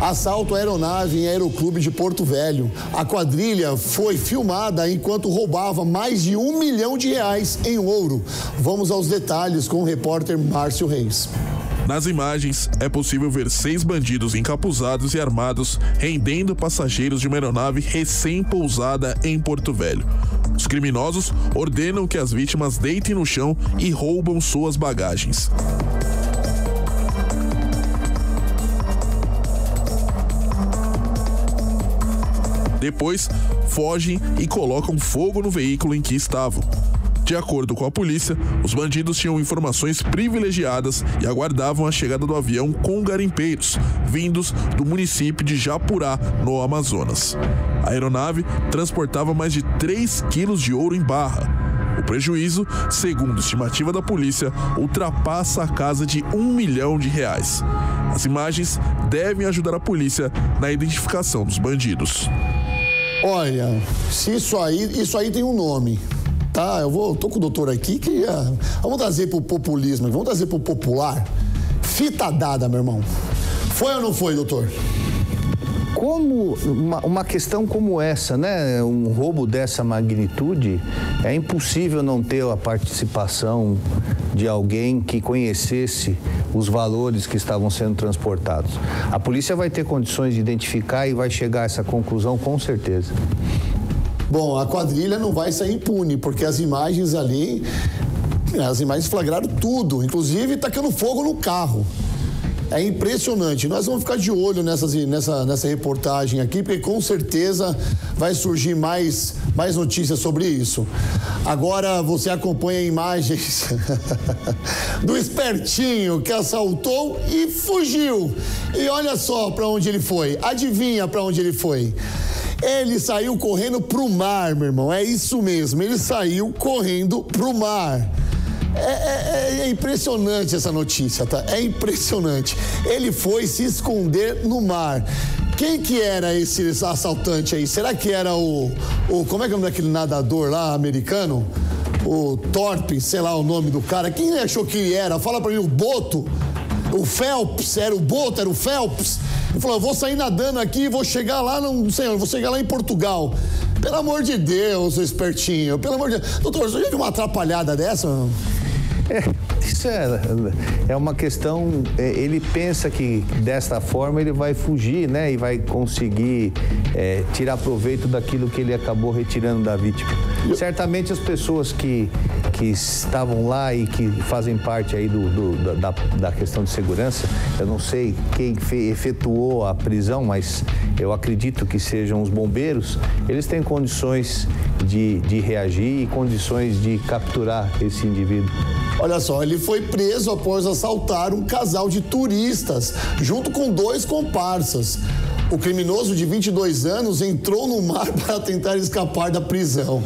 Assalto à aeronave em aeroclube de Porto Velho. A quadrilha foi filmada enquanto roubava mais de R$1 milhão em ouro. Vamos aos detalhes com o repórter Márcio Reis. Nas imagens, é possível ver 6 bandidos encapuzados e armados rendendo passageiros de uma aeronave recém-pousada em Porto Velho. Os criminosos ordenam que as vítimas deitem no chão e roubam suas bagagens. Depois, fogem e colocam fogo no veículo em que estavam. De acordo com a polícia, os bandidos tinham informações privilegiadas e aguardavam a chegada do avião com garimpeiros, vindos do município de Japurá, no Amazonas. A aeronave transportava mais de 3 quilos de ouro em barra. O prejuízo, segundo estimativa da polícia, ultrapassa a casa de R$1 milhão. As imagens devem ajudar a polícia na identificação dos bandidos. Olha, se isso aí tem um nome, tá? Tô com o doutor aqui que vamos trazer pro populismo, vamos trazer pro popular. Fita dada, meu irmão. Foi ou não foi, doutor? Como uma questão como essa, né? Um roubo dessa magnitude, é impossível não ter a participação de alguém que conhecesse os valores que estavam sendo transportados. A polícia vai ter condições de identificar e vai chegar a essa conclusão com certeza. Bom, a quadrilha não vai sair impune, porque as imagens ali, as imagens flagraram tudo, inclusive tacando fogo no carro. É impressionante. Nós vamos ficar de olho nessa reportagem aqui, porque com certeza vai surgir mais notícias sobre isso. Agora você acompanha imagens do espertinho que assaltou e fugiu. E olha só para onde ele foi. Adivinha para onde ele foi? Ele saiu correndo pro mar, meu irmão. É isso mesmo. Ele saiu correndo pro mar. É impressionante essa notícia, tá? É impressionante. Ele foi se esconder no mar. Quem que era esse assaltante aí? Será que era o como é que é o nome daquele nadador lá, americano? O Thorpe, sei lá o nome do cara. Quem achou que ele era? Fala pra mim, o Boto? O Phelps? Era o Boto? Era o Phelps? Ele falou, eu vou sair nadando aqui, vou chegar lá, não sei, eu vou chegar lá em Portugal. Pelo amor de Deus, seu espertinho, pelo amor de Deus. Doutor, você já viu uma atrapalhada dessa? É, isso é uma questão, ele pensa que desta forma ele vai fugir, né? E vai conseguir tirar proveito daquilo que ele acabou retirando da vítima. Certamente as pessoas que estavam lá e que fazem parte aí da questão de segurança, eu não sei quem efetuou a prisão, mas eu acredito que sejam os bombeiros, eles têm condições de reagir e condições de capturar esse indivíduo. Olha só, ele foi preso após assaltar um casal de turistas, junto com 2 comparsas. O criminoso de 22 anos entrou no mar para tentar escapar da prisão.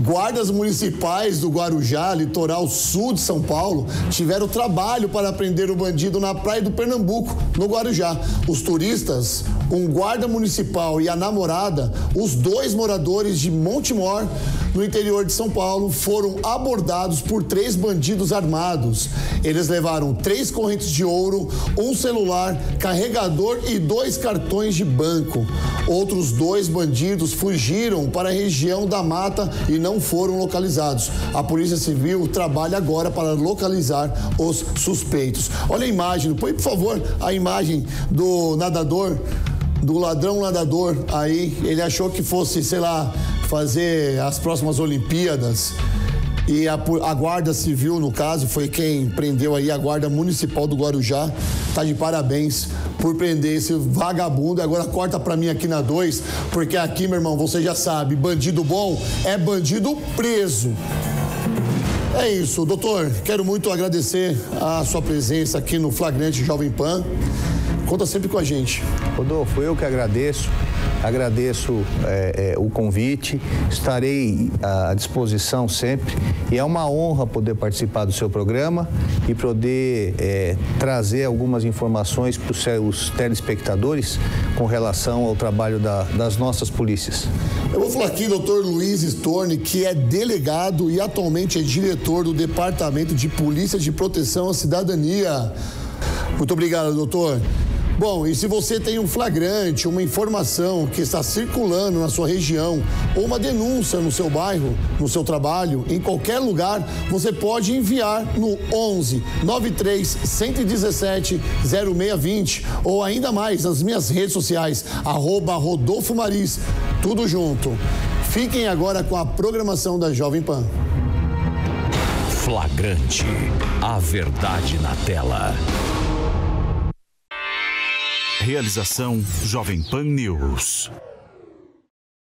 Guardas municipais do Guarujá, litoral sul de São Paulo, tiveram trabalho para prender o bandido na praia do Pernambuco, no Guarujá. Os turistas, um guarda municipal e a namorada, os 2 moradores de Montemor, no interior de São Paulo, foram abordados por 3 bandidos armados. Eles levaram 3 correntes de ouro, um celular, carregador e 2 cartões de banco. Outros 2 bandidos fugiram para a região da mata e não foram localizados. A Polícia Civil trabalha agora para localizar os suspeitos. Olha a imagem, põe por favor a imagem do nadador, do ladrão nadador aí. Ele achou que fosse, sei lá, fazer as próximas Olimpíadas. E a Guarda Civil, no caso, foi quem prendeu aí, a Guarda Municipal do Guarujá. Tá de parabéns por prender esse vagabundo. Agora corta pra mim aqui na 2, porque aqui, meu irmão, você já sabe, bandido bom é bandido preso. É isso, doutor. Quero muito agradecer a sua presença aqui no Flagrante Jovem Pan. Conta sempre com a gente. Rodolfo, eu que agradeço. Agradeço o convite, estarei à disposição sempre e é uma honra poder participar do seu programa e poder trazer algumas informações para os seus telespectadores com relação ao trabalho das nossas polícias. Eu vou falar aqui do Dr. Luiz Stone, que é delegado e atualmente é diretor do Departamento de Polícia de Proteção à Cidadania. Muito obrigado, doutor. Bom, e se você tem um flagrante, uma informação que está circulando na sua região, ou uma denúncia no seu bairro, no seu trabalho, em qualquer lugar, você pode enviar no 11 93 117 0620 ou ainda mais nas minhas redes sociais, @Rodolfo Mariz, tudo junto. Fiquem agora com a programação da Jovem Pan. Flagrante, a verdade na tela. Realização Jovem Pan News.